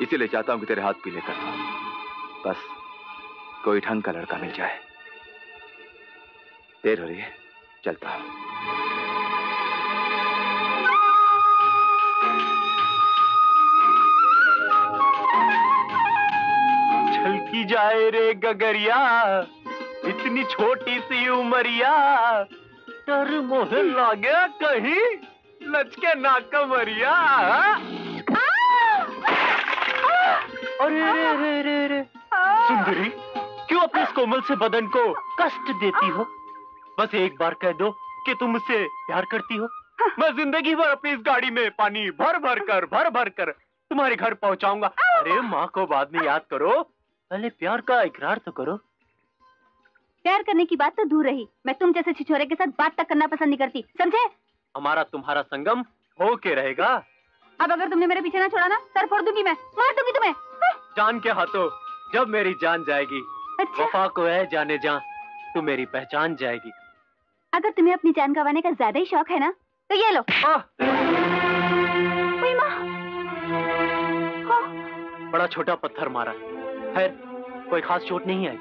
इसीलिए चाहता हूं कि तेरे हाथ पीले कर दो। बस कोई ढंग का लड़का मिल जाए। देर हो रही है, चलता। छलकी जाए रे गगरिया, इतनी छोटी सी उमरिया, डर मोहे लागे कहीं लचके ना कमरिया। अरे रे रे रे, सुंदरी क्यों अपने इस कोमल से बदन को कष्ट देती हो? बस एक बार कह दो कि तुम मुझसे प्यार करती हो। मैं जिंदगी भर अपनी इस गाड़ी में पानी भर भर कर तुम्हारे घर पहुंचाऊंगा। अरे माँ को बाद में याद करो, पहले प्यार का इकरार तो करो। प्यार करने की बात तो दूर रही, मैं तुम जैसे छिछोरे के साथ बात तक करना पसंद नहीं करती, समझे? हमारा तुम्हारा संगम होके रहेगा। अब अगर तुमने मेरे पीछे ना छोड़ा ना, सर फोड़ दूंगी, मैं मार दूंगी तुम्हें। जान के हाथों, जब मेरी जान जाएगी। अच्छा। वफा को है जाने जा, तू मेरी पहचान जाएगी। अगर तुम्हें अपनी जान गंवाने का ज्यादा ही शौक है ना, तो ये लो। बड़ा छोटा पत्थर मारा है। खैर कोई खास चोट नहीं आई।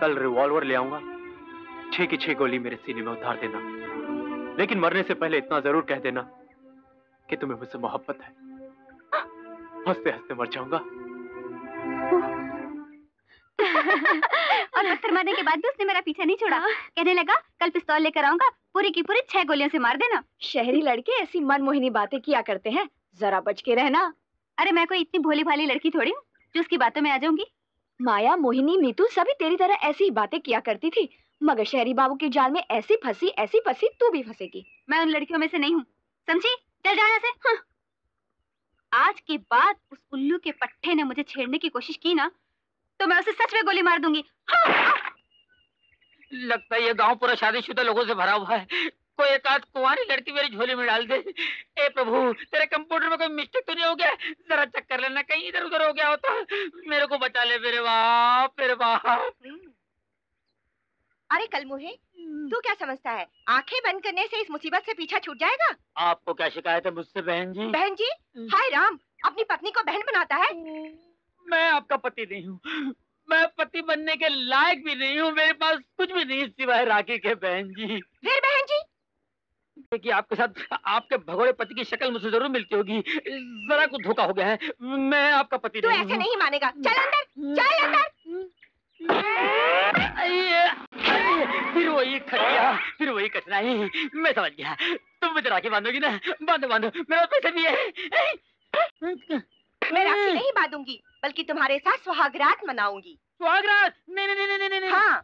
कल रिवॉल्वर ले आऊंगा, 6 की 6 गोली मेरे सीने में उतार देना, लेकिन मरने से पहले इतना जरूर कह देना कि तुम्हें मुझसे मोहब्बत है। हंसते हंसते मर जाऊंगा। और पत्थर मारने के बाद भी उसने मेरा पीछा नहीं छोड़ा। कहने लगा कल पिस्तौल लेकर आऊंगा, पूरी की पूरी 6 गोलियों से मार देना। शहरी लड़के ऐसी मनमोहिनी बातें किया करते हैं, जरा बच के रहना। अरे मैं कोई इतनी भोली भाली लड़की थोड़ी हूँ जो उसकी बातों में आ जाऊंगी। माया, मोहिनी, नीतू सभी तेरी तरह ऐसी बातें किया करती थी, मगर शहरी बाबू के जाल में ऐसी फंसी तू भी फंसेगी। मैं उन लड़कियों में से नहीं हूँ, समझी? चल जाओ यहाँ से। आज के बाद उस उल्लू के पट्टे ने मुझे छेड़ने की कोशिश की ना तो मैं उसे सच में गोली मार दूंगी। लगता है ये गांव पूरा शादीशुदा लोगों से भरा हुआ है। कोई एक आध कुंवारी लड़की मेरी झोली में डाल दे। ए प्रभु, तेरे कंप्यूटर में कोई मिस्टेक तो नहीं हो गया? जरा चेक कर लेना, कहीं इधर उधर हो गया होता। मेरे को बचा ले मेरे बाप, मेरे बाप। अरे कल मुहे, तू क्या समझता है आंखें बंद करने से इस मुसीबत से पीछा छूट जाएगा? आपको क्या शिकायत है मुझसे बहन जी? बहन जी? हाय राम, अपनी पत्नी को बहन बनाता है। मैं आपका पति नहीं हूँ, मैं पति बनने के लायक भी नहीं हूँ। मेरे पास कुछ भी नहीं सिवाय राखी के बहन जी। फिर बहन जी देखिए, आपके साथ आपके भगोड़े पति की शक्ल मुझे जरूर मिलती होगी। जरा कुछ धोखा हो गया है, मैं आपका पति नहीं हूं। तू ऐसे नहीं मानेगा, चल अंदर, चल अंदर। फिर वही कठिनाई। मैं समझ गया, तुम मुझे राखी बांधोगी ना? बांधो, मेरा पैसा भी है। मैं राखी नहीं बांधूंगी, बल्कि तुम्हारे साथ सुहागरात मनाऊंगी। सुहागरात? नहीं। हाँ,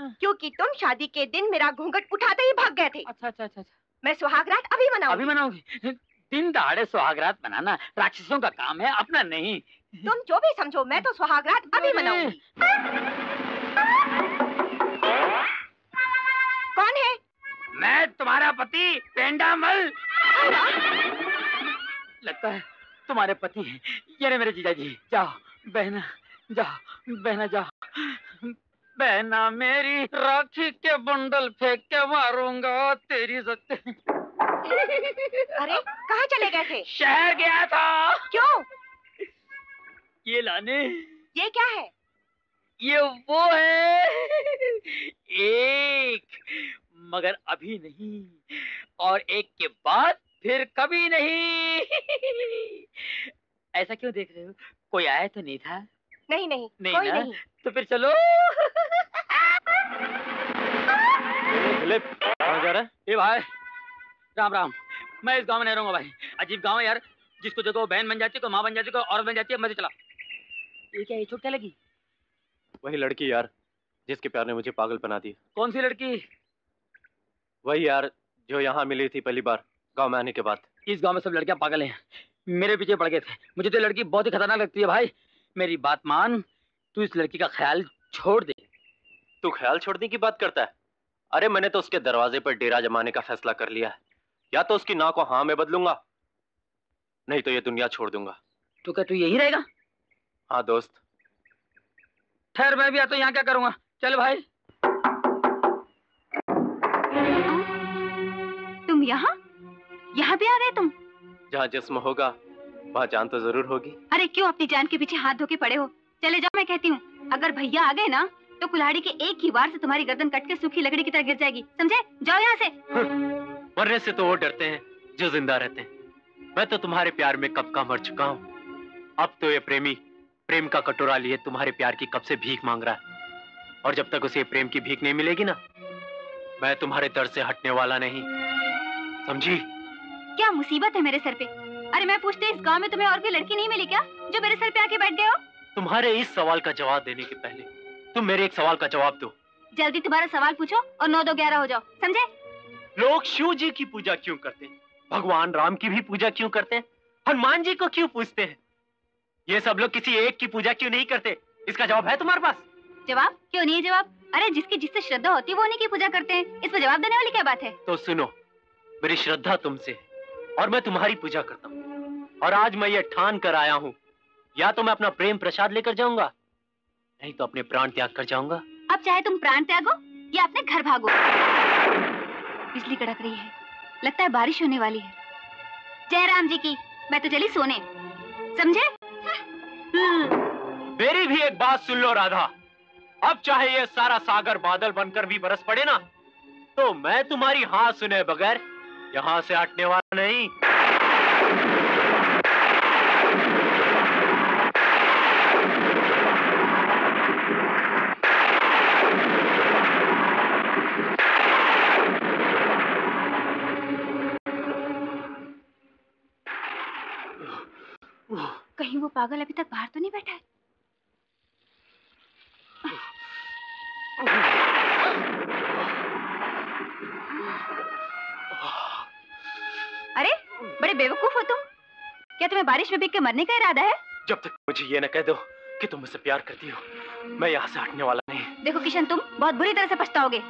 क्योंकि तुम शादी के दिन मेरा घूंघट उठाते ही भाग गए थे। अच्छा। मैं सुहागरात अभी मनाऊंगी। दिन दहाड़े सुहागरात मनाना राक्षसों का काम है, अपना नहीं। तुम जो भी समझो, मैं तो सुहागरात अभी मनाऊंगी। कौन है? मैं तुम्हारा पति पेंडामल। लगता है तुम्हारे पति है ये मेरे जीजा जी। जाओ बहना, बहना मेरी, राखी के बंडल फेंक के मारूंगा तेरी जत्ते। अरे कहाँ चले गए थे? शहर गया था। क्यों? ये लाने, ये क्या है? ये वो है एक, मगर अभी नहीं, और एक के बाद फिर कभी नहीं। ऐसा क्यों देख रहे हो? कोई आया तो नहीं था? नहीं, कोई नहीं। तो फिर चलो। जा रहा है? ए भाई राम राम, मैं इस गांव में नहीं रहूंगा भाई। अजीब गांव है यार, जिसको देखो बहन बन जाती है, कोई माँ बन जाती है, कोई औरत बन जाती है। मजे चला। ये क्या, ये चोट क्या लगी? वही लड़की यार, जिसके प्यार ने मुझे पागल बना दिया। कौन सी लड़की? वही यार, जो यहाँ मिली थी पहली बार गाँव में आने के बाद। इस गांव में सब लड़कियां पागल हैं, मेरे पीछे पड़ गए थे। मुझे तो लड़की बहुत ही खतरनाक लगती है भाई। मेरी बात मान, तू इस लड़की का ख्याल छोड़ दे। तू ख्याल छोड़ने की बात करता है? अरे मैंने तो उसके दरवाजे पर डेरा जमाने का फैसला कर लिया है। या तो उसकी ना को हाँ में बदलूंगा, नहीं तो ये दुनिया छोड़ दूंगा। तो क्या तू यही रहेगा? हाँ दोस्त। ठहर, मैं भी आता हूं। यहाँ क्या करूंगा? चल भाई। तुम यहाँ भी आ गए? तुम जहाँ जिस्म होगा वहाँ जान तो जरूर होगी। अरे क्यों अपनी जान के पीछे हाथ धोके पड़े हो? चले जाओ, मैं कहती हूँ। अगर भैया आ गए ना तो कुल्हाड़ी के एक ही वार से तुम्हारी गर्दन कट के सूखी लकड़ी की तरह गिर जाएगी, समझे? जाओ यहाँ से। मरने से तो वो डरते हैं जो जिंदा रहते हैं। मैं तो तुम्हारे प्यार में कब का मर चुका हूँ। अब तो ये प्रेमी प्रेम का कटोरा लिए तुम्हारे प्यार की कब से भीख मांग रहा है, और जब तक उसे प्रेम की भीख नहीं मिलेगी ना, मैं तुम्हारे दर से हटने वाला नहीं, समझी? क्या मुसीबत है मेरे सर पे। अरे मैं पूछते, इस गांव में तुम्हें और कोई लड़की नहीं मिली क्या, जो मेरे सर पे आके बैठ गए हो? तुम्हारे इस सवाल का जवाब देने के पहले तुम मेरे एक सवाल का जवाब दो। जल्दी तुम्हारा सवाल पूछो और 9-2-11 हो जाओ, समझे? लोग शिव जी की पूजा क्यों करते हैं? भगवान राम की भी पूजा क्यों करते हैं? हनुमान जी को क्यों पूजते हैं? ये सब लोग किसी एक की पूजा क्यों नहीं करते? इसका जवाब है तुम्हारे पास? जवाब क्यों नहीं है जवाब? अरे जिसकी जिससे श्रद्धा होती है वो उन्हीं की पूजा करते हैं, इसमें जवाब देने वाली क्या बात है? तो सुनो, मेरी श्रद्धा तुमसे है और मैं तुम्हारी पूजा करता हूँ, और आज मैं ये ठान कर आया हूँ, या तो मैं अपना प्रेम प्रसाद लेकर जाऊंगा, नहीं तो अपने प्राण त्याग कर जाऊंगा। अब चाहे तुम प्राण त्यागो या अपने घर भागो। बिजली कड़क रही है, लगता है बारिश होने वाली है। जय राम जी की, मैं तो चली सोने, समझे? मेरी भी एक बात सुन लो राधा, अब चाहे ये सारा सागर बादल बनकर भी बरस पड़े ना, तो मैं तुम्हारी हाँ सुने बगैर यहाँ से हटने वाला नहीं। कहीं वो पागल अभी तक बाहर तो नहीं बैठा है? अरे बड़े बेवकूफ हो तुम, क्या तुम्हें बारिश में भीग के मरने का इरादा है? जब तक मुझे ये न कह दो कि तुम मुझसे प्यार करती हो, मैं यहाँ से हटने वाला नहीं। देखो किशन, तुम बहुत बुरी तरह से पछताओगे।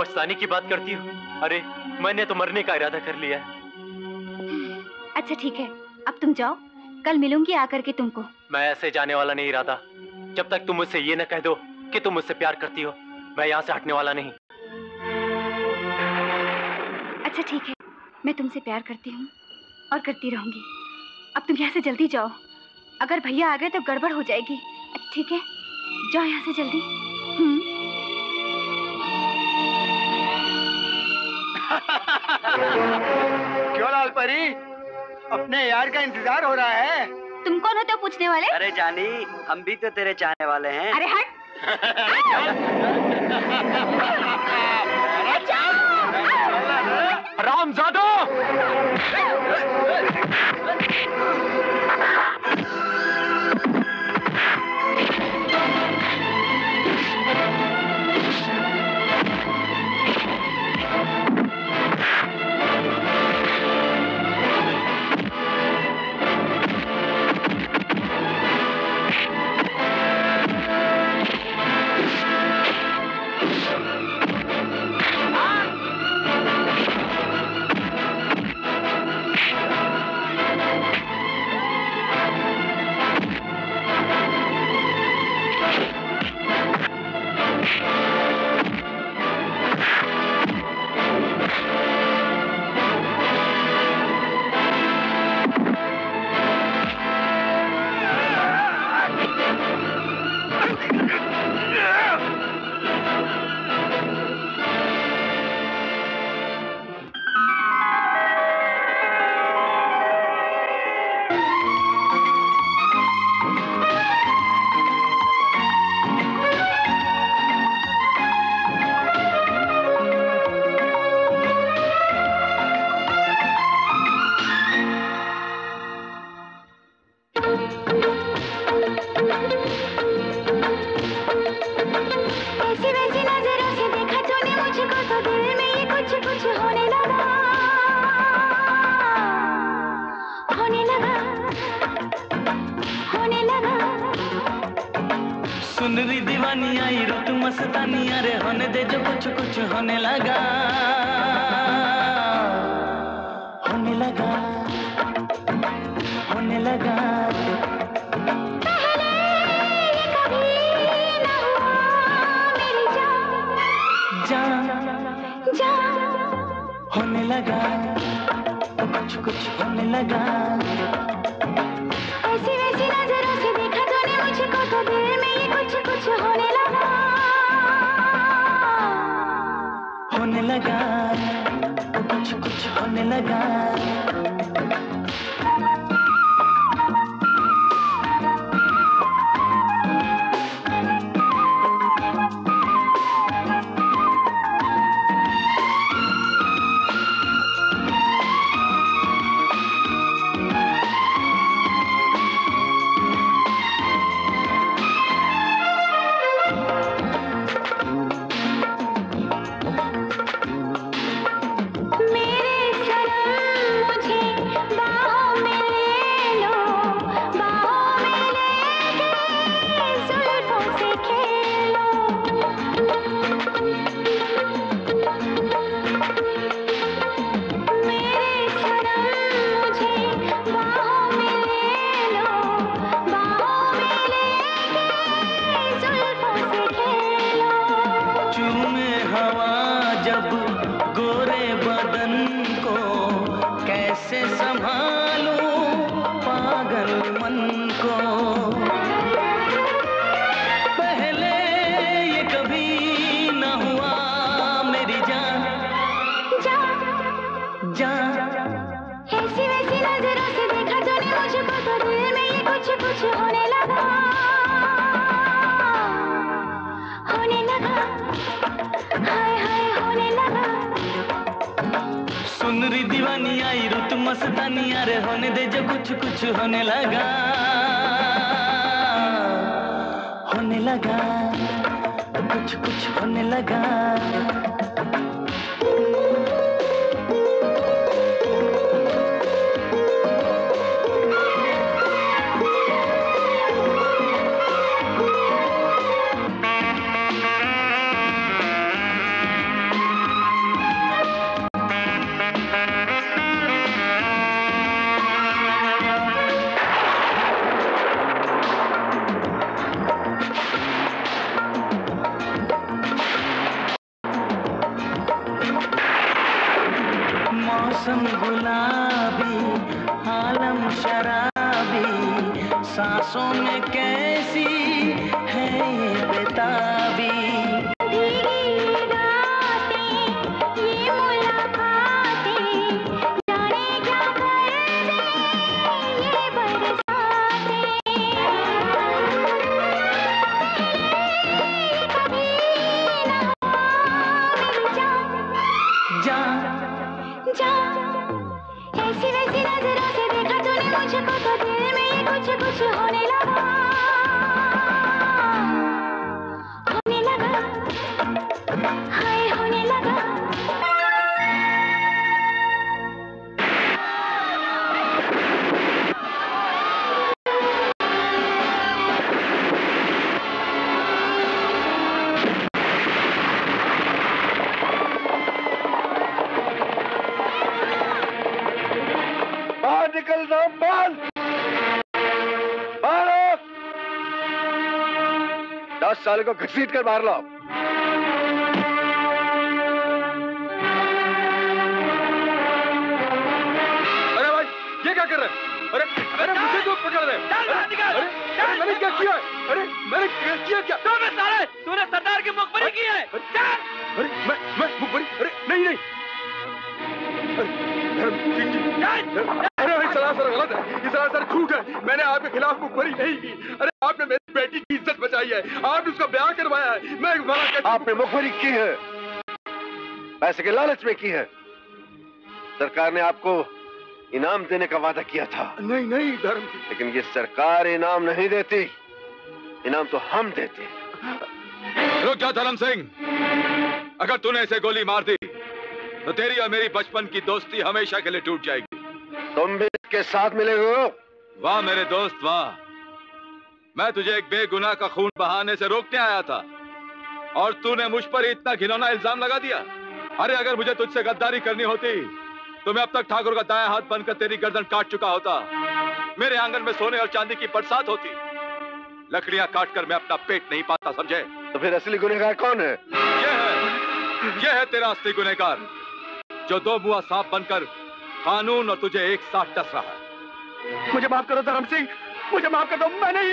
पछताने की बात करती हो? अरे मैंने तो मरने का इरादा कर लिया है। अच्छा ठीक है, अब तुम जाओ, कल मिलूंगी आकर के तुमको। मैं ऐसे जाने वाला नहीं राधा, जब तक तुम मुझसे ये न कह दो कि तुम मुझसे प्यार करती हो, मैं यहाँ से हटने वाला नहीं। अच्छा ठीक है, मैं तुमसे प्यार करती हूँ और करती रहूंगी। अब तुम यहाँ से जल्दी जाओ, अगर भैया आ गए तो गड़बड़ हो जाएगी। ठीक है, जाओ यहाँ से जल्दी। क्यों लाल परी, अपने यार का इंतजार हो रहा है? तुम कौन हो तो पूछने वाले? अरे जानी, हम भी तो तेरे चाहने वाले हैं। अरे हट! रामजादो! संभालो पागल मन को। मेरी दीवानी आई रुत मस्तानी अरे होने दे जो कुछ कुछ होने लगा कुछ होने लगा साले को घसीट कर बाहर लाओ। अरे भाई ये क्या कर रहे हैं? अरे अरे मुझे क्यों पकड़ रहे? अरे मैंने क्या किया? अरे मैंने किया क्या? तूने साले तूने सरदार की मुखबरी की है। अरे मैं मुखबरी अरे नहीं नहीं अरे भाई सरासर गलत है, सरासर झूठ है। मैंने आपके खिलाफ मुखबरी नहीं की। अरे आपने मेरी बेटी की इज्जत बचाई है, आपने उसका ब्याह करवाया है। मैं आपने मुखबरी की है, पैसे के लालच में की है। सरकार ने आपको इनाम देने का वादा किया था। नहीं नहीं धर्म, लेकिन ये सरकार इनाम नहीं देती, इनाम तो हम देते। रुक जा धर्म सिंह, अगर तूने इसे गोली मार दी तो तेरी और मेरी बचपन की दोस्ती हमेशा के लिए टूट जाएगी। तुम भी इसके साथ मिले हो? वाह मेरे दोस्त वाह, मैं तुझे एक बेगुनाह का खून बहाने से रोकने आया था और तूने मुझ पर इतना घिनौना इल्जाम लगा दिया। अरे अगर मुझे तुझसे गद्दारी करनी होती तो मैं अब तक ठाकुर का दाया हाथ बनकर तेरी गर्दन काट चुका होता। मेरे आंगन में सोने और चांदी की बरसात होती, लकड़ियां काटकर मैं अपना पेट नहीं पाता, समझे? तो फिर असली गुनहगार कौन है? यह है तेरा असली गुनहगार, जो दो मुआ सांप बनकर कानून और तुझे एक साथ डस रहा है। मुझे माफ करो धर्म सिंह, मुझे माफ कर दो। मैं नहीं,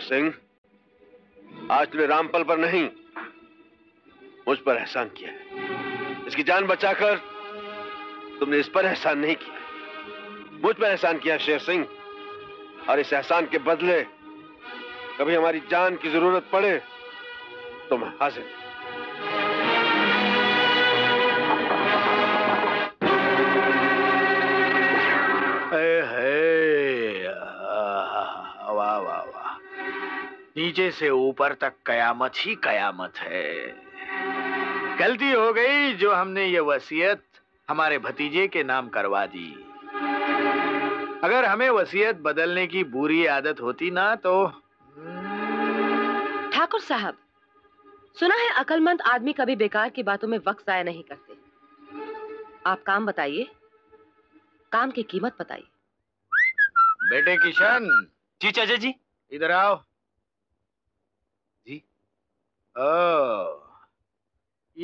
सिंह आज तूने रामपल पर नहीं मुझ पर एहसान किया है। इसकी जान बचाकर तुमने इस पर एहसान नहीं किया, मुझ पर एहसान किया शेर सिंह। और इस एहसान के बदले कभी हमारी जान की जरूरत पड़े तो मैं हाजिर। वाह वाह वाह, नीचे से ऊपर तक कयामत ही कयामत है। गलती हो गई जो हमने ये वसीयत हमारे भतीजे के नाम करवा दी। अगर हमें वसीयत बदलने की बुरी आदत होती ना तो। ठाकुर साहब, सुना है अकलमंद आदमी कभी बेकार की बातों में वक्त जाया नहीं करते। आप काम बताइए, काम की कीमत बताइए। बेटे किशन। जी चाचा जी। इधर आओ। जी। ओ,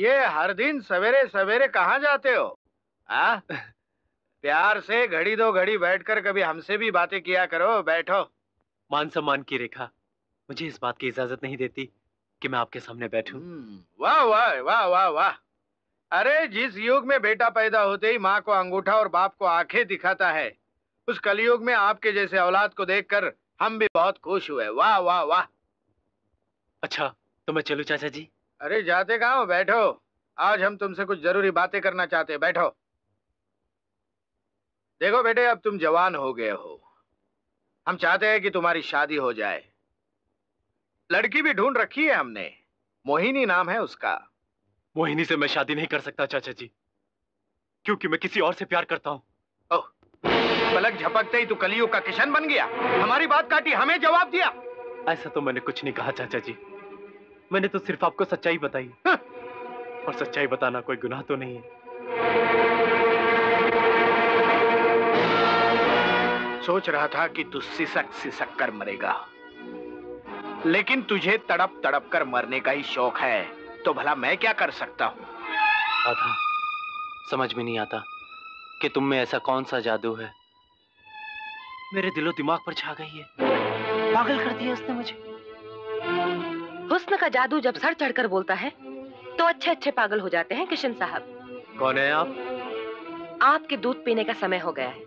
ये हर दिन सवेरे सवेरे कहाँ जाते हो? प्यार से घड़ी दो घड़ी बैठकर कभी हमसे भी बातें किया करो। बैठो। मान सम्मान की रेखा मुझे इस बात की इजाजत नहीं देती कि मैं आपके सामने बैठूं। वाह वाह वाह वाह वाह। अरे जिस युग में बेटा पैदा होते ही माँ को अंगूठा और बाप को आंखें दिखाता है, उस कलयुग में आपके जैसे औलाद को देखकर हम भी बहुत खुश हुए। वाह वाह वाह। अच्छा तो मैं चलूं चाचा जी? अरे जाते कहाँ हो, बैठो। आज हम तुमसे कुछ जरूरी बातें करना चाहते हैं, बैठो। देखो बेटे, अब तुम जवान हो गए हो, हम चाहते हैं कि तुम्हारी शादी हो जाए। लड़की भी ढूंढ रखी है हमने, मोहिनी नाम है उसका। मोहिनी से मैं शादी नहीं कर सकता चाचा जी, क्योंकि मैं किसी और से प्यार करता हूँ। पलक झपकते ही तू कलियुग का किशन बन गया, हमारी बात काटी, हमें जवाब दिया। ऐसा तो मैंने कुछ नहीं कहा चाचा जी, मैंने तो सिर्फ आपको सच्चाई बताई। हाँ। और सच्चाई बताना कोई गुनाह तो नहीं है। सोच रहा था कि तू सिसक कर मरेगा, लेकिन तुझे तड़प तड़प कर मरने का ही शौक है, तो भला मैं क्या कर सकता हूँ? राधा, समझ में नहीं आता कि तुम में ऐसा कौन सा जादू है, मेरे दिलो दिमाग पर छा गई है, पागल कर दिया उसने मुझे। हुस्न का जादू जब सर चढ़कर बोलता है तो अच्छे अच्छे पागल हो जाते हैं। किशन साहब, कौन है आप? आपके दूध पीने का समय हो गया है,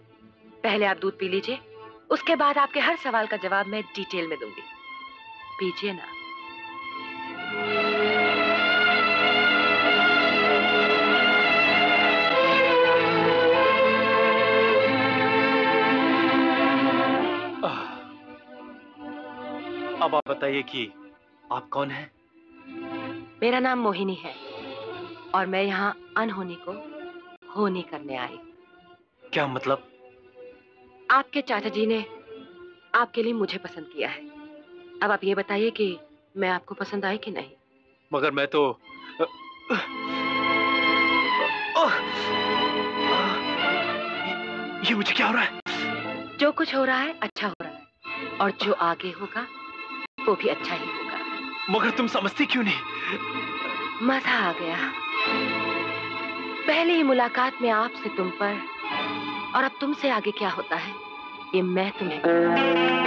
पहले आप दूध पी लीजिए, उसके बाद आपके हर सवाल का जवाब मैं डिटेल में दूंगी। पीजिए ना। अब आप बताइए कि आप कौन हैं? मेरा नाम मोहिनी है और मैं यहाँ अनहोनी को होनी करने आई। क्या मतलब? आपके चाचा जी ने आपके लिए मुझे पसंद किया है, अब आप ये बताइए कि मैं आपको पसंद आई कि नहीं? मगर मैं तो ये मुझे क्या हो रहा है? जो कुछ हो रहा है अच्छा हो रहा है, और जो आगे होगा वो भी अच्छा ही होगा। मगर तुम समझती क्यों नहीं? मजा आ गया पहली ही मुलाकात में, आपसे तुम पर, और अब तुमसे आगे क्या होता है ये मैं तुम्हें।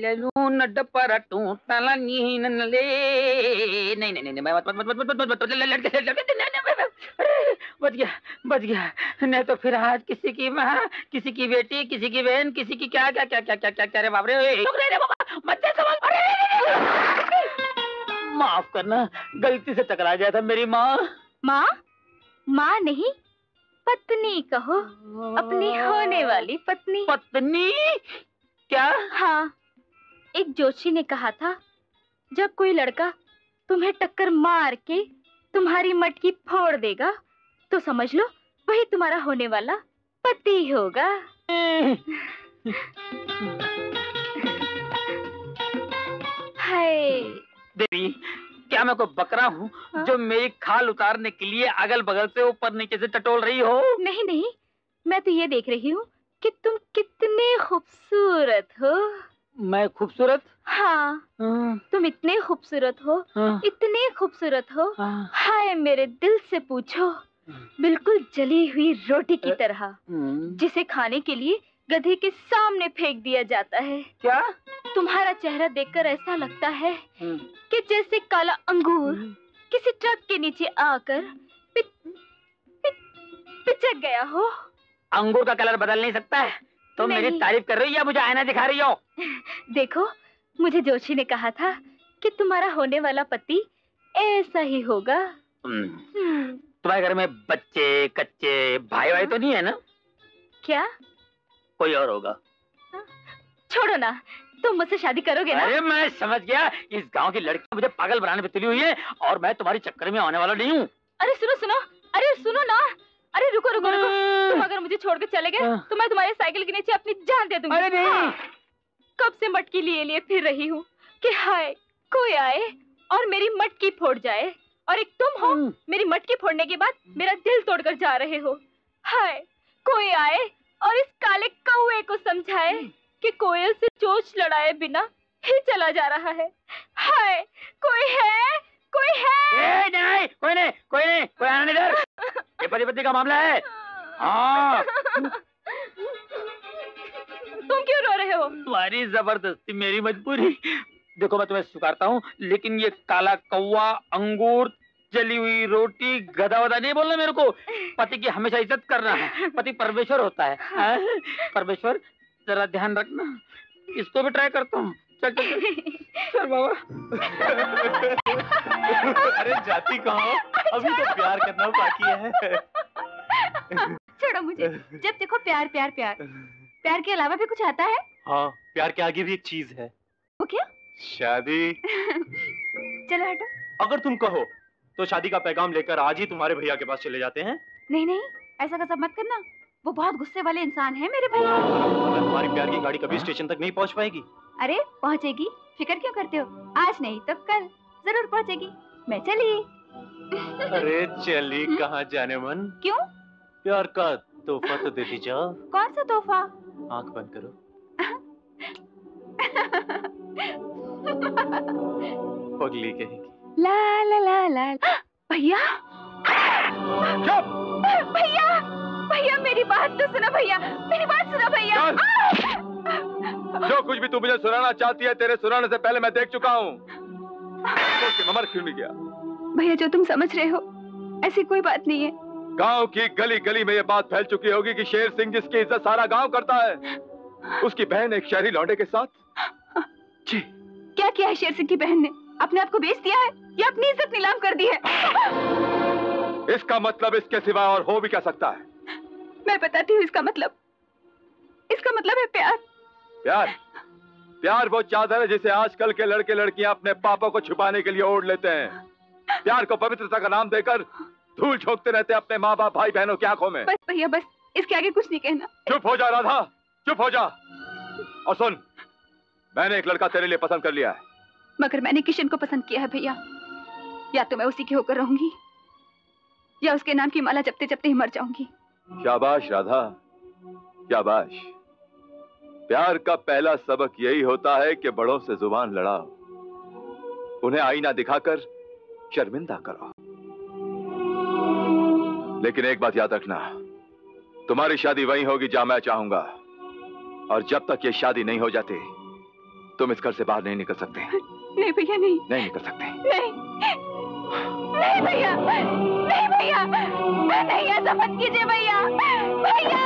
बच गया, नहीं तो फिर आज किसी की माँ, किसी की बेटी, किसी की बहन, किसी की क्या क्या क्या क्या क्या क्या क्या रे बाप रे। माफ करना, गलती से टकरा गया था। मेरी माँ, माँ माँ नहीं, पत्नी कहो, अपनी होने वाली पत्नी। पत्नी क्या? हाँ, एक जोशी ने कहा था, जब कोई लड़का तुम्हें टक्कर मार के तुम्हारी मटकी फोड़ देगा तो समझ लो वही तुम्हारा होने वाला पति होगा। हाय देवी, क्या मैं कोई बकरा हूँ जो मेरी खाल उतारने के लिए अगल बगल से ऊपर नीचे से टटोल रही हो? नहीं नहीं, मैं तो ये देख रही हूँ कि तुम कितने खूबसूरत हो। मैं खूबसूरत? हाँ, तुम इतने खूबसूरत हो, इतने खूबसूरत हो, हाय मेरे दिल से पूछो, बिल्कुल जली हुई रोटी की तरह, जिसे खाने के लिए गधे के सामने फेंक दिया जाता है। क्या? तुम्हारा चेहरा देखकर ऐसा लगता है कि जैसे काला अंगूर किसी ट्रक के नीचे आकर पिचक गया हो। अंगूर का कलर बदल नहीं सकता है? तुम मेरी तारीफ कर रही हो या मुझे आईना दिखा रही हो? देखो, मुझे जोशी ने कहा था कि तुम्हारा होने वाला पति ऐसा ही होगा। तुम्हारे घर में बच्चे कच्चे भाई भाई तो नहीं है ना? क्या कोई और होगा? छोड़ो ना, तुम मुझसे शादी करोगे ना? अरे मैं समझ गया, इस गांव की लड़की मुझे पागल बनाने पे तुली हुई है और मैं तुम्हारी चक्कर में आने वाला नहीं हूँ। अरे सुनो सुनो, अरे सुनो ना, अरे रुको रुको रुको, तुम अगर मुझे छोड़ के चले गए तो मैं तुम्हारे साइकिल के नीचे अपनी जान दे दूंगी। अरे नहीं, कब से मटकी लिए लिए फिर रही हूँ कि हाय कोई आए और मेरी मटकी फोड़ जाए, और एक तुम हो मेरी मटकी फोड़ने के बाद मेरा दिल तोड़ कर जा रहे हो। हाय कोई आए और इस काले कौए को समझाए कि कोयल से चोंच लड़ाए बिना ही चला जा रहा है। हाय कोई है, कोई है? ए, नहीं कोई नहीं, कोई नहीं, कोई आना इधर, ये पति-पत्नी का मामला है। हाँ, तुम क्यों रो रहे हो? तुम्हारी जबरदस्ती, मेरी मजबूरी। देखो मैं तुम्हें स्वीकारता हूँ, लेकिन ये काला कौवा, अंगूर, जली हुई रोटी, गधा वधा नहीं बोलना मेरे को। पति की हमेशा इज्जत करना है, पति परमेश्वर होता है। हाँ? परमेश्वर, जरा ध्यान रखना, इसको भी ट्राई करता हूँ। चल चल चल बाबा। अरे जाती कहाँ, अभी तो प्यार करना बाकी है। छोड़ो मुझे, जब देखो प्यार प्यार प्यार, प्यार के अलावा भी कुछ आता है? हाँ, प्यार के आगे भी एक चीज है। वो क्या? शादी। चलो हटो। अगर तुम कहो तो शादी का पैगाम लेकर आज ही तुम्हारे भैया के पास चले जाते हैं। नहीं नहीं, ऐसा का सब मत करना, वो बहुत गुस्से वाले इंसान हैं मेरे भैया। तुम्हारी प्यार की गाड़ी कभी स्टेशन तक नहीं पहुंच पाएगी। अरे पहुंचेगी, फिक्र क्यों करते हो, आज नहीं तो कल जरूर पहुंचेगी। मैं चली। अरे चली कहाँ जाने मन? क्यों? प्यार का तोहफा तो देती जाओ। कौन सा तोहफा? आँख बंद करो, पगली कहेगी। ला ला ला ला, भैया भैया भैया, मेरी बात तो सुनो भैया, मेरी बात सुनो भैया। जो कुछ भी तू मुझे सुनाना चाहती है, तेरे सुनाने से पहले मैं देख चुका हूँ। मर क्यों नहीं गया भैया? जो तुम समझ रहे हो ऐसी कोई बात नहीं है। गांव की गली गली में ये बात फैल चुकी होगी कि शेर सिंह, जिसकी इज्जत सारा गांव करता है, उसकी बहन एक शहरी लौंडे के साथ। जी, क्या किया है शेर सिंह की बहन ने? अपने आप को बेच दिया है या अपनी इज्जत नीलाम कर दी है? इसका मतलब इसके सिवा और हो भी क्या सकता है? मैं बताती हूँ इसका मतलब। इसका मतलब है प्यार। प्यार? प्यार वो चादर है जिसे आजकल के लड़के लड़कियाँ अपने पापों को छुपाने के लिए ओढ़ लेते हैं। प्यार को पवित्रता का नाम देकर धूल झोंकते रहते हैं अपने माँ बाप भाई बहनों की आंखों में। बस भैया बस, इसके आगे कुछ नहीं कहना। चुप हो जा राधा, चुप हो जा। और सुन, मैंने एक लड़का तेरे लिए पसंद कर लिया है। मगर मैंने किशन को पसंद किया है भैया। या तो मैं उसी की होकर रहूंगी या उसके नाम की माला जपते जपते ही मर जाऊंगी। शाबाश राधा, शाबाश। प्यार का पहला सबक यही होता है कि बड़ों से जुबान लड़ाओ, उन्हें आईना दिखाकर शर्मिंदा करो। लेकिन एक बात याद रखना, तुम्हारी शादी वहीं होगी जहां मैं चाहूंगा, और जब तक ये शादी नहीं हो जाती तुम इस घर से बाहर नहीं निकल सकते। नहीं भैया नहीं, नहीं निकल सकते। नहीं भैया, नहीं भैया, नहीं, ऐसा मत कीजिए भैया। भैया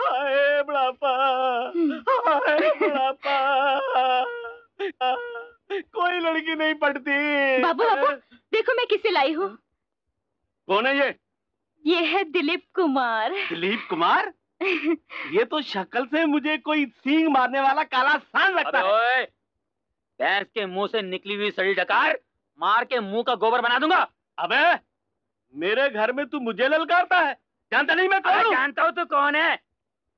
हाय बुढ़ापा, हाय बुढ़ापा, कोई लड़की नहीं पड़ती। बाबू बाबू देखो मैं किसे लाई हूँ। कौन है ये? ये है दिलीप कुमार। दिलीप कुमार? ये तो शक्ल से मुझे कोई सींग मारने वाला काला सांड लगता है। भैंस के मुंह से निकली हुई सड़ी डकार मार के मुंह का गोबर बना दूंगा। अबे मेरे घर में तू मुझे ललकारता है, जानता नहीं मैं कौन हूँ? जानता हूँ तू कौन है।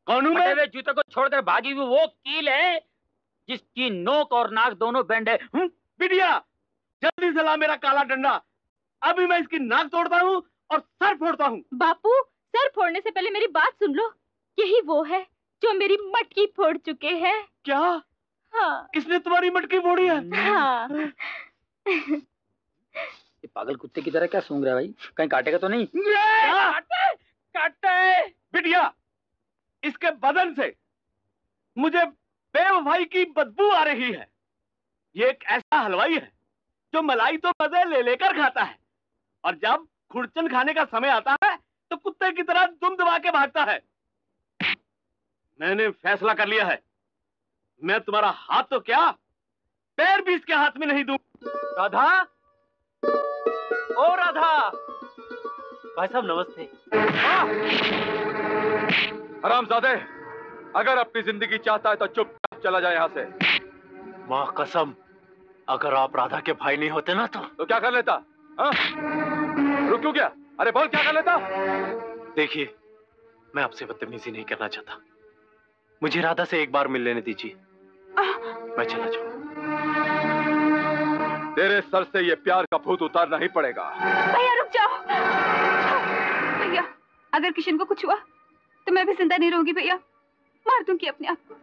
कौन हूँ मैं? जूते को छोड़कर भागी हुई वो कील है जिसकी नोक और नाक दोनों बैंड है। बिटिया जल्दी से ला मेरा काला डंडा, अभी मैं इसकी नाक तोड़ता हूँ और सर फोड़ता हूँ। बापू सर फोड़ने से पहले मेरी बात सुन लो, यही वो है जो मेरी मटकी फोड़ चुके हैं। क्या? हाँ। इसने तुम्हारी मटकी फोड़ी है? हाँ। ये पागल कुत्ते की तरह क्या सूंघ रहा है भाई, कहीं काटेगा तो नहीं? काटे। बिटिया इसके बदन से मुझे बेवफाई की बदबू आ रही है। ये एक ऐसा हलवाई है जो मलाई तो मजे ले लेकर खाता है और जब खुड़चन खाने का समय आता है तो कुत्ते की तरह दुम दबा के भागता है। मैंने फैसला कर लिया है, मैं तुम्हारा हाथ तो क्या पैर भी इसके हाथ में नहीं दूंगा। राधा, ओ राधा। भाई साहब नमस्ते। हरामजादे, अगर अपनी जिंदगी चाहता है तो चुपचाप चला जाए यहाँ से। माँ कसम अगर आप राधा के भाई नहीं होते ना तो क्या कर लेता? रुक क्यों गया? अरे बोल क्या कर लेता? देखिए मैं आपसे बदतमीजी नहीं करना चाहता, मुझे राधा से एक बार मिल लेने दीजिए, मैं चला जाऊं। तेरे सर से ये प्यार का भूत उतारना ही पड़ेगा। भैया रुक जाओ। भैया अगर किशन को कुछ हुआ तो मैं भी जिंदा नहीं रहूंगी भैया, मार दूंगी अपने आप को।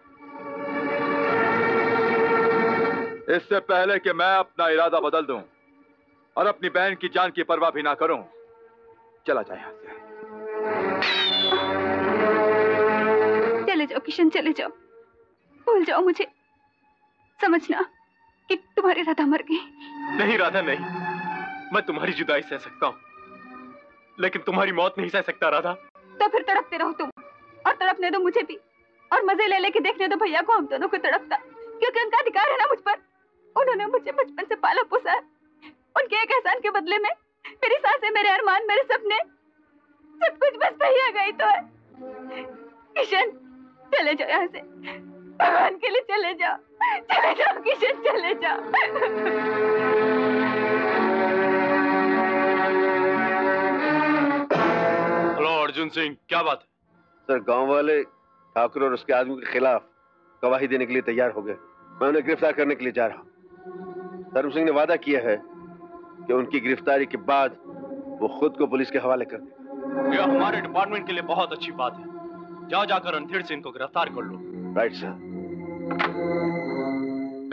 इससे पहले कि मैं अपना इरादा बदल दूं और अपनी बहन की जान की परवाह भी ना करूं, चला जाए यहां से। चले जाओ किशन, चले जाओ, भूल जाओ मुझे, समझना कि तुम्हारी राधा मर गई। नहीं राधा नहीं, मैं तुम्हारी जुदाई सह सकता हूँ लेकिन तुम्हारी मौत नहीं सह सकता राधा। तो फिर तड़पते रहो तुम, और तड़पने दो मुझे भी, और मजे ले लेके देखने दो भैया को हम दोनों को तड़पता, क्योंकि उनका अधिकार है ना मुझ पर। उन्होंने मुझे बचपन से पाला पोसा, उनके एक एहसान के बदले में मेरी सांसें, मेरे अरमान, मेरे सपने, सब कुछ बस भैया गई तो है। किशन चले जाओ यहाँ से, भगवान के लिए चले जाओ, चले जाओ किशन, चले जाओ। हेलो अर्जुन सिंह, क्या बात है? सर गांव वाले ठाकुर और उसके आदमी के खिलाफ गवाही देने के लिए तैयार हो गए, मैं उन्हें गिरफ्तार करने के लिए जा रहा हूँ। धर्म सिंह ने वादा किया है कि उनकी गिरफ्तारी के बाद वो खुद को पुलिस के हवाले कर देंगे। यह हमारे डिपार्टमेंट के लिए बहुत अच्छी बात है, जा जाकर रणधीर सिंह को गिरफ्तार कर लो। Right sir.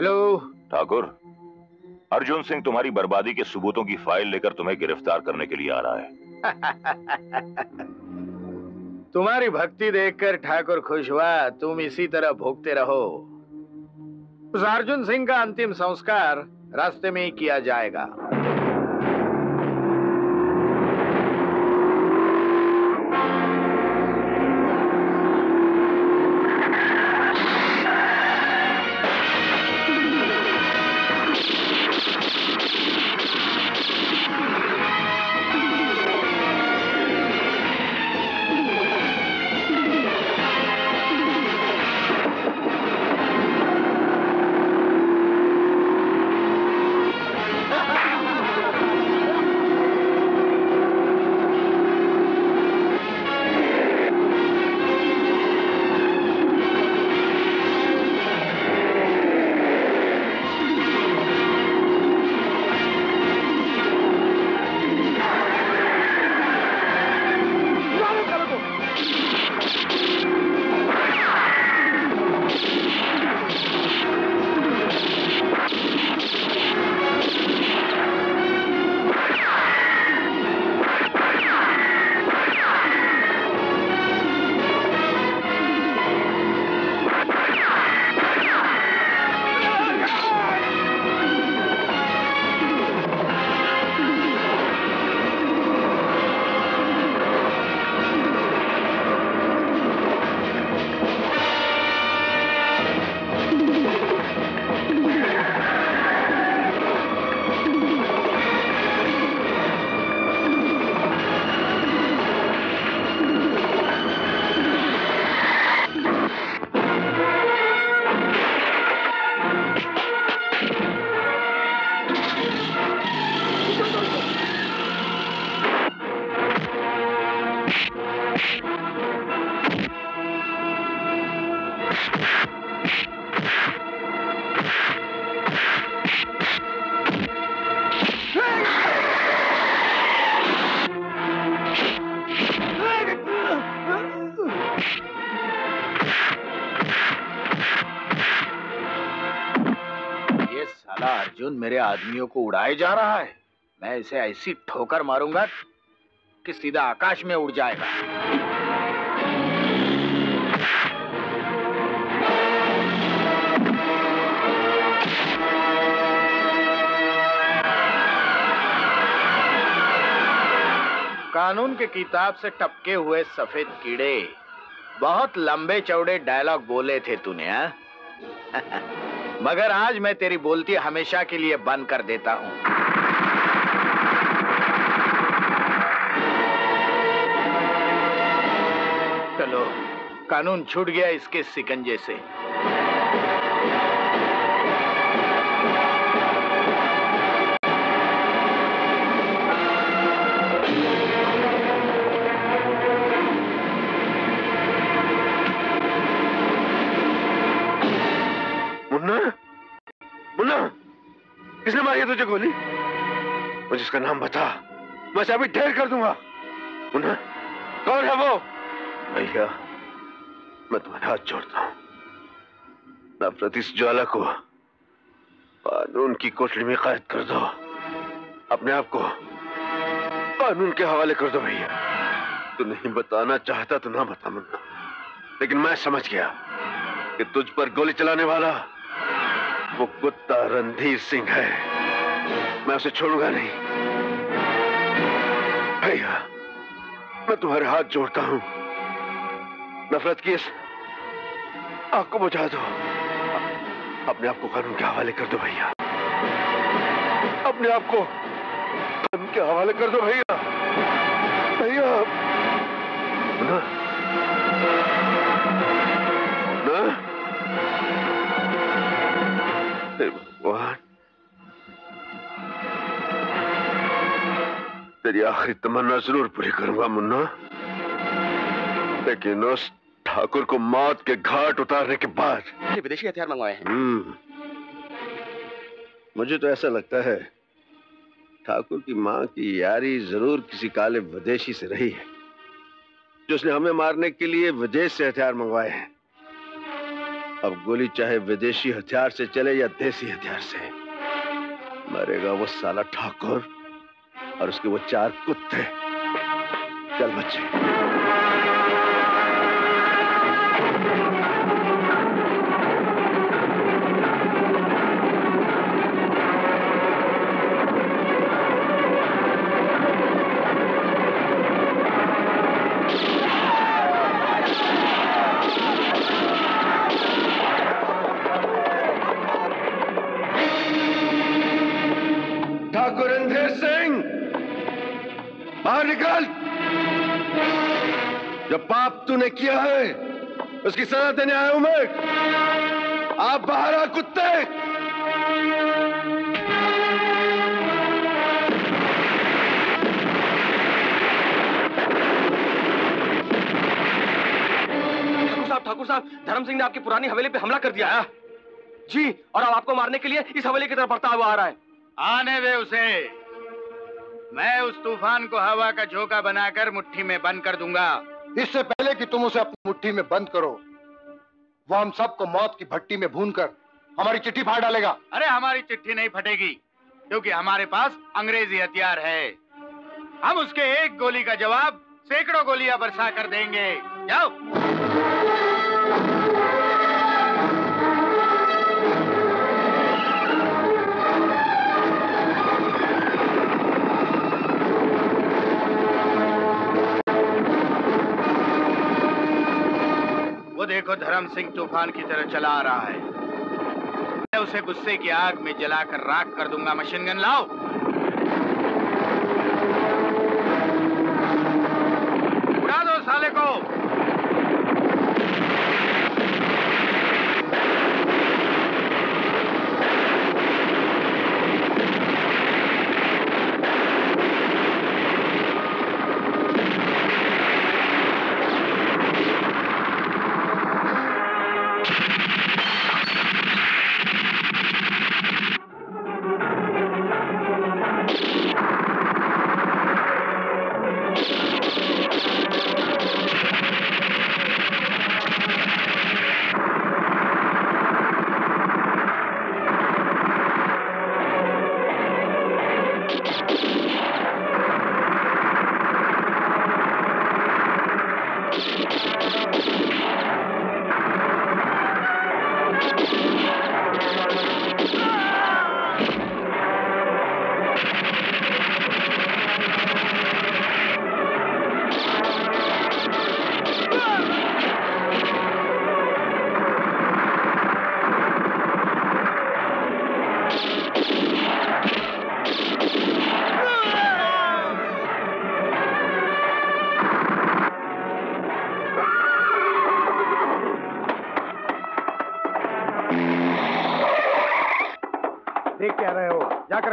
Hello Thakur, Arjun Singh तुम्हारी बर्बादी के सबूतों की फाइल लेकर तुम्हें गिरफ्तार करने के लिए आ रहा है। तुम्हारी भक्ति देखकर ठाकुर खुश हुआ, तुम इसी तरह भोगते रहो। उस अर्जुन सिंह का अंतिम संस्कार रास्ते में ही किया जाएगा। अर्जुन मेरे आदमियों को उड़ाए जा रहा है। मैं इसे ऐसी ठोकर मारूंगा कि सीधा आकाश में उड़ जाएगा। कानून के किताब से टपके हुए सफेद कीड़े, बहुत लंबे चौड़े डायलॉग बोले थे तूने मगर आज मैं तेरी बोलती हमेशा के लिए बंद कर देता हूँ। चलो, कानून छूट गया इसके सिकंजे से। किसने मारी है तुझे गोली? मुझे इसका नाम बता, मैं अभी ढेर कर दूंगा। मुन्ना, कौन है वो? भैया, मैं तुम्हारा हाथ जोड़ता हूँ। नफरत इस ज्वाला को कानून की कोठरी में कैद कर दो। अपने आप को कानून के हवाले कर दो भैया। तू नहीं बताना चाहता तो ना बता मुन्ना, लेकिन मैं समझ गया कि तुझ पर गोली चलाने वाला वो कुत्ता रणधीर सिंह है। मैं उसे छोड़ूंगा नहीं भैया। मैं तुम्हारे हाथ जोड़ता हूं, नफरत की इस आग को बुझा दो। अपने आप को कानून के हवाले कर दो भैया। अपने आप को कानून के हवाले कर दो भैया। भैया ना, ना? भगवान, तेरी आखिरी तमन्ना जरूर पूरी करूंगा मुन्ना, लेकिन उस ठाकुर को मौत के घाट उतारने के बाद। विदेशी हथियार मंगवाए हैं। मुझे तो ऐसा लगता है ठाकुर की मां की यारी जरूर किसी काले विदेशी से रही है, जो उसने हमें मारने के लिए विदेश से हथियार मंगवाए हैं। अब गोली चाहे विदेशी हथियार से चले या देसी हथियार से, मरेगा वो साला ठाकुर और उसके वो चार कुत्ते। चल बच्चे। बाहर निकाल। जो पाप तूने किया है उसकी सजा देने आया हूं मैं। आप बाहर आ कुत्ते। ठाकुर साहब, धर्म सिंह ने आपकी पुरानी हवेली पे हमला कर दिया है जी, और अब आपको मारने के लिए इस हवेली की तरफ बढ़ता हुआ आ रहा है। आने दे उसे। मैं उस तूफान को हवा का झोंका बनाकर मुट्ठी में बंद कर दूंगा। इससे पहले कि तुम उसे अपनी मुट्ठी में बंद करो, वो हम सबको मौत की भट्टी में भूनकर हमारी चिट्ठी फाड़ डालेगा। अरे हमारी चिट्ठी नहीं फटेगी, क्योंकि हमारे पास अंग्रेजी हथियार है। हम उसके एक गोली का जवाब सैकड़ों गोलियां बरसा कर देंगे। जाओ। देखो, धर्म सिंह तूफान की तरह चला आ रहा है। मैं उसे गुस्से की आग में जलाकर राख कर दूंगा। मशीन गन लाओ। उड़ा दो साले को।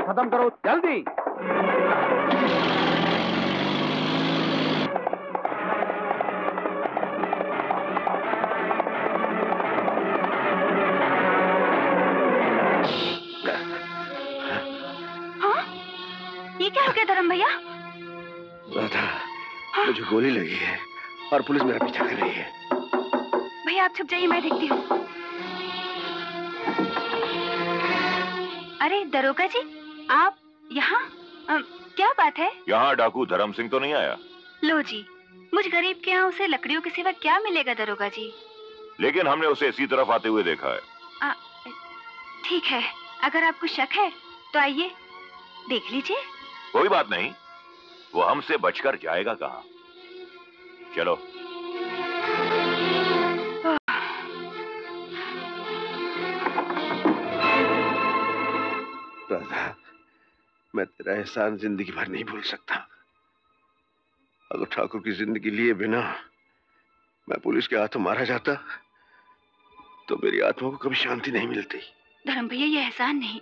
खत्म करो जल्दी। हाँ? ये क्या हो गया धर्म भैया? राधा, मुझे गोली लगी है और पुलिस मेरा पीछा कर रही है। भैया आप छुप जाइए, मैं देखती हूँ। अरे दरोगा जी आप यहाँ? क्या बात है? यहाँ डाकू धर्म सिंह तो नहीं आया? लो जी, मुझ गरीब के यहाँ उसे लकड़ियों के सिवा क्या मिलेगा दरोगा जी। लेकिन हमने उसे इसी तरफ आते हुए देखा है। ठीक है, अगर आपको शक है तो आइए देख लीजिए। कोई बात नहीं, वो हमसे बचकर जाएगा कहाँ। चलो। राधा, मैं तेरा एहसान जिंदगी भर नहीं भूल सकता। अगर ठाकुर की जिंदगी लिए बिना मैं पुलिस के हाथों मारा जाता तो मेरी आत्मा को कभी शांति नहीं मिलती। धर्म भैया, ये एहसान नहीं,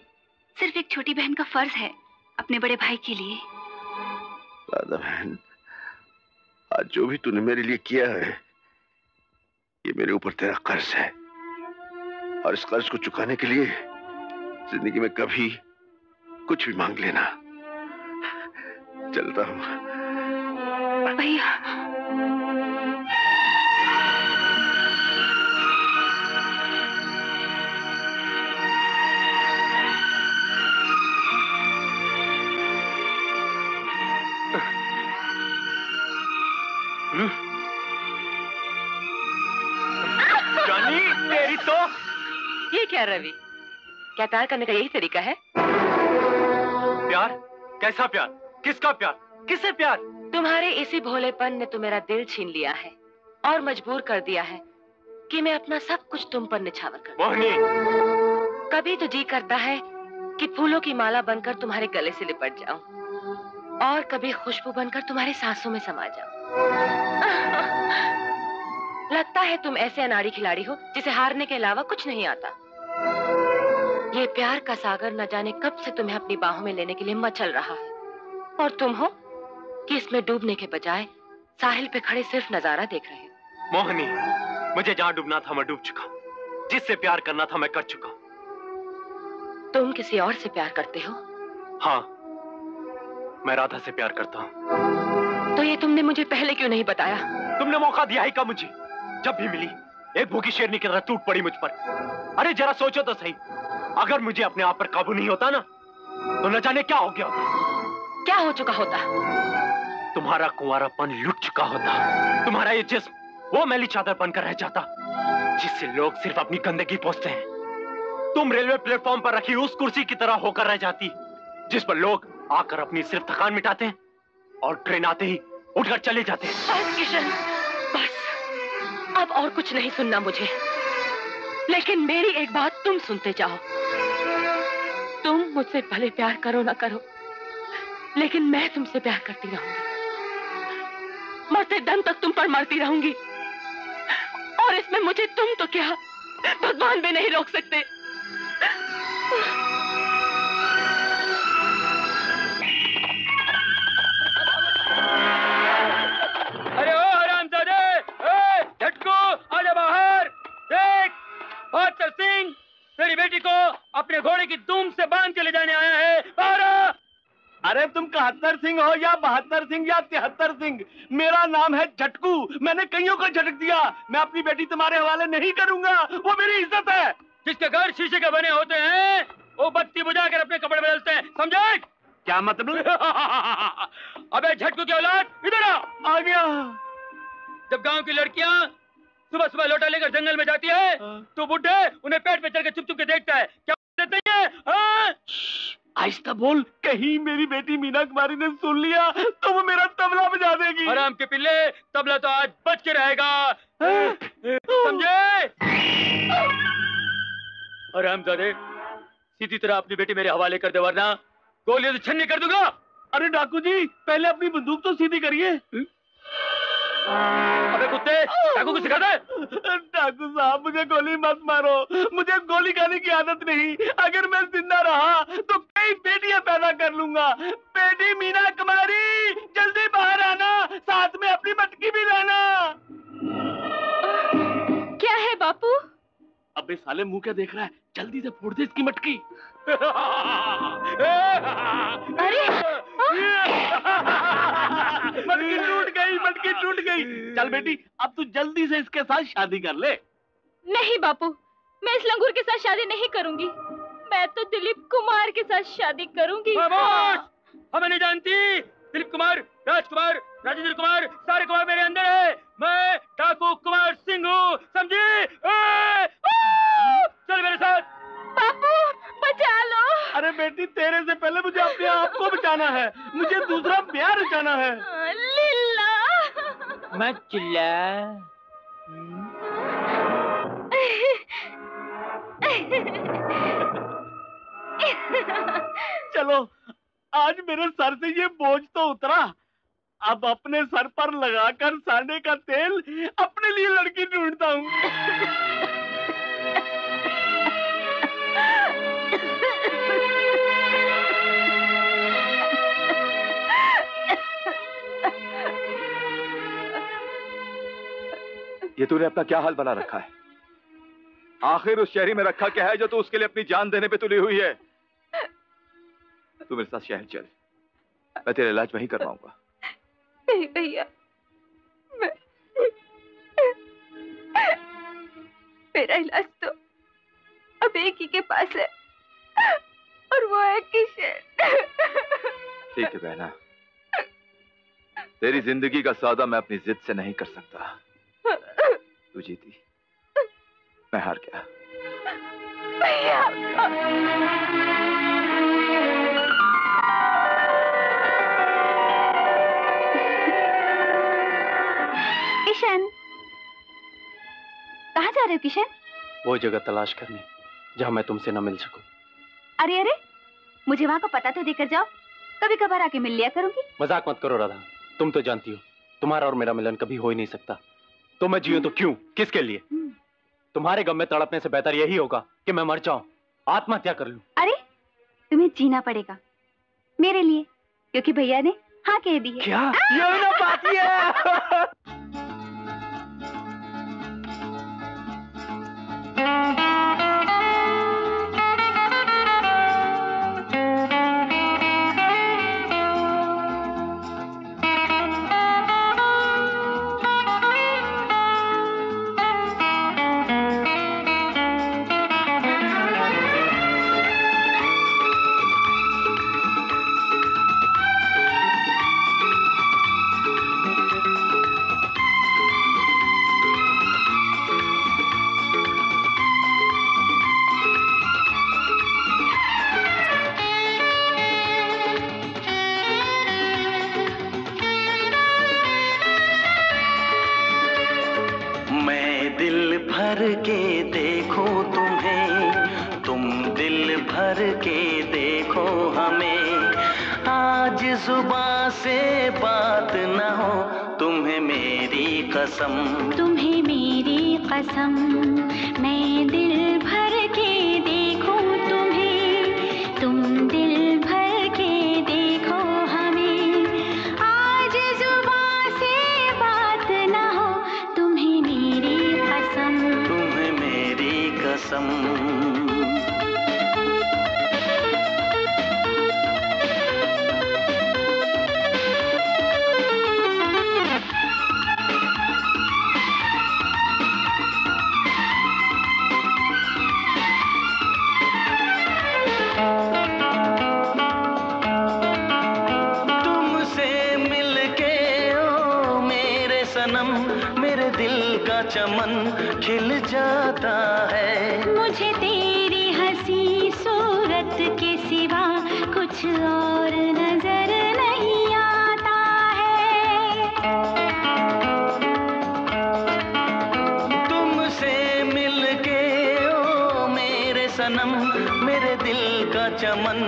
सिर्फ एक छोटी बहन का फर्ज है अपने बड़े भाई के लिए। राधा बहन, आज जो भी तूने मेरे लिए किया है ये मेरे ऊपर तेरा कर्ज है, और इस कर्ज को चुकाने के लिए जिंदगी में कभी कुछ भी मांग लेना। चलता हूँ। भैया जानी तेरी तो। ये क्या रवि, क्या प्यार करने का यही तरीका है? प्यार? कैसा प्यार? किसका प्यार? किसे प्यार? तुम्हारे इसी भोलेपन ने तो मेरा दिल छीन लिया है और मजबूर कर दिया है कि मैं अपना सब कुछ तुम पर निछावर कर दूं। मोहिनी, कभी तो जी करता है कि फूलों की माला बनकर तुम्हारे गले से लिपट जाऊं और कभी खुशबू बनकर तुम्हारे सांसों में समा जाऊं। लगता है तुम ऐसे अनाड़ी खिलाड़ी हो जिसे हारने के अलावा कुछ नहीं आता। ये प्यार का सागर न जाने कब से तुम्हें अपनी बाहों में लेने के लिए मचल रहा है, और तुम हो कि इसमें डूबने के बजाय साहिल पे खड़े सिर्फ नजारा देख रहे हो। मोहिनी, मुझे जहाँ डूबना था मैं डूब चुका हूँ, जिससे प्यार करना था मैं कर चुका हूँ। तुम किसी और से प्यार करते हो? हाँ, मैं राधा से प्यार करता हूँ। तो ये तुमने मुझे पहले क्यों नहीं बताया? तुमने मौका दिया ही कब मुझे? जब भी मिली एक भूखी शेरनी की तरह टूट पड़ी मुझ पर। अरे जरा सोचो तो सही, अगर मुझे अपने आप पर काबू नहीं होता ना तो न जाने क्या हो गया होता। क्या हो चुका होता? तुम्हारा कुंवारापन लुट चुका होता, तुम्हारा ये जिस्म वो मैली चादर बनकर रह जाता जिससे लोग सिर्फ अपनी गंदगी पोंछते हैं। तुम रेलवे प्लेटफॉर्म पर रखी उस कुर्सी की तरह होकर रह जाती जिस पर लोग आकर अपनी सिर्फ थकान मिटाते हैं और ट्रेन आते ही उठकर चले जाते हैं। बस किशन, बस, अब और कुछ नहीं सुनना मुझे। लेकिन मेरी एक बात तुम सुनते जाओ, तुम मुझसे भले प्यार करो ना करो, लेकिन मैं तुमसे प्यार करती रहूंगी, मरते दम तक तुम पर मरती रहूंगी, और इसमें मुझे तुम तो क्या भगवान भी नहीं रोक सकते। अरे ओ हरामजादे, झटको आजा बाहर। देख बादशाह सिंह तेरी बेटी को अपने घोड़े की दुम से बांध के ले जाने आया है। बारह! अरे तुम 71 सिंह हो या 72 सिंह या 73 सिंह, मेरा नाम है झटकू। मैंने कईयों को झटक दिया। मैं अपनी बेटी तुम्हारे हवाले नहीं करूंगा, वो मेरी इज्जत है। जिसके घर शीशे के बने होते हैं वो बत्ती बुझाकर अपने कपड़े बदलते हैं, समझे? क्या मतलब? अबे झटकू की औलाद, इधर आ। आ गया। जब गांव की लड़कियां सुबह सुबह लोटा लेकर जंगल में जाती है तो बुड्ढे उन्हें पेट पे चढ़ के चुप के देखता है। क्या देते हैं? आहिस्ता बोल, कहीं मेरी बेटी मीना कुमारी ने सुन लिया तो वो मेरा तबला बजा देगी। हराम के पिल्ले, तबला तो आज बच के रहेगा, समझे? हरामजादे, सीधी तरह अपनी बेटी मेरे हवाले कर दे वरना गोलियों से छन्नी कर दूंगा। अरे डाकू जी, पहले अपनी बंदूक तो सीधी करिए। अबे कुत्ते, डाकू को सिखा दे। डाकू साहब, मुझे गोली मत मारो, मुझे गोली खाने की आदत नहीं। अगर मैं जिंदा रहा तो कई बेटियां पैदा कर लूंगा। बेटी मीना कुमारी, जल्दी बाहर आना, साथ में अपनी मटकी भी लाना। क्या है बापू? अबे साले, मुंह क्या देख रहा है, जल्दी से फोड़ दे इसकी मटकी। अरे मटकी टूट गई, मटकी टूट गई। चल बेटी, अब तू जल्दी से इसके साथ शादी कर ले। नहीं बापू, मैं इस लंगूर के साथ शादी नहीं करूंगी, मैं तो दिलीप कुमार के साथ शादी करूंगी। हमें नहीं जानती, दिलीप कुमार, राजकुमार, राजेंद्र कुमार, सारे कुमार मेरे अंदर है। मैं डाकू कुमार सिंह हूँ, समझी? चल मेरे साथ। बापू बचा लो। अरे बेटी, तेरे से पहले मुझे अपने आप को बचाना है, मुझे दूसरा प्यार बचाना है। लीला मैं चिल्ला। चलो, आज मेरे सर से ये बोझ तो उतरा, अब अपने सर पर लगाकर साने का तेल अपने लिए लड़की ढूंढता हूँ। ये तूने अपना क्या हाल बना रखा है? आखिर उस शहरी में रखा क्या है जो तू उसके लिए अपनी जान देने पे तुली हुई है? तू मेरे साथ शहर चल, मैं तेरा इलाज वहीं करवाऊंगा। नहीं भैया, मेरा इलाज तो अब एक ही के पास है और वो है किशन। ठीक है बहना, तेरी जिंदगी का सौदा मैं अपनी जिद से नहीं कर सकता। तू जीती, मैं हार गया। किशन, कहाँ जा रहे हो किशन? वो जगह तलाश करने जहाँ मैं तुमसे न मिल सकूं। अरे अरे, मुझे वहाँ का पता तो देकर जाओ, कभी कभार आके मिल लिया करूंगी। मजाक मत करो राधा, तुम तो जानती हो तुम्हारा और मेरा मिलन कभी हो ही नहीं सकता। तो मैं जीऊं तो क्यों, किसके लिए? तुम्हारे गम में तड़पने से बेहतर यही होगा कि मैं मर जाऊं, आत्महत्या कर लूं। अरे तुम्हें जीना पड़ेगा मेरे लिए, क्योंकि भैया ने हाँ कह दी है। क्या? ये ना बात है। तुम्हें मेरी कसम, मैं दिल भर के देखूं तुम्हें, तुम दिल भर के देखो हमें। आज जुबान से बात ना हो, तुम्हें मेरी कसम, तुम्हें मेरी कसम। सनम मेरे दिल का चमन खिल जाता है। मुझे तेरी हंसी सूरत के सिवा कुछ और नजर नहीं आता है। तुमसे मिलके ओ मेरे सनम मेरे दिल का चमन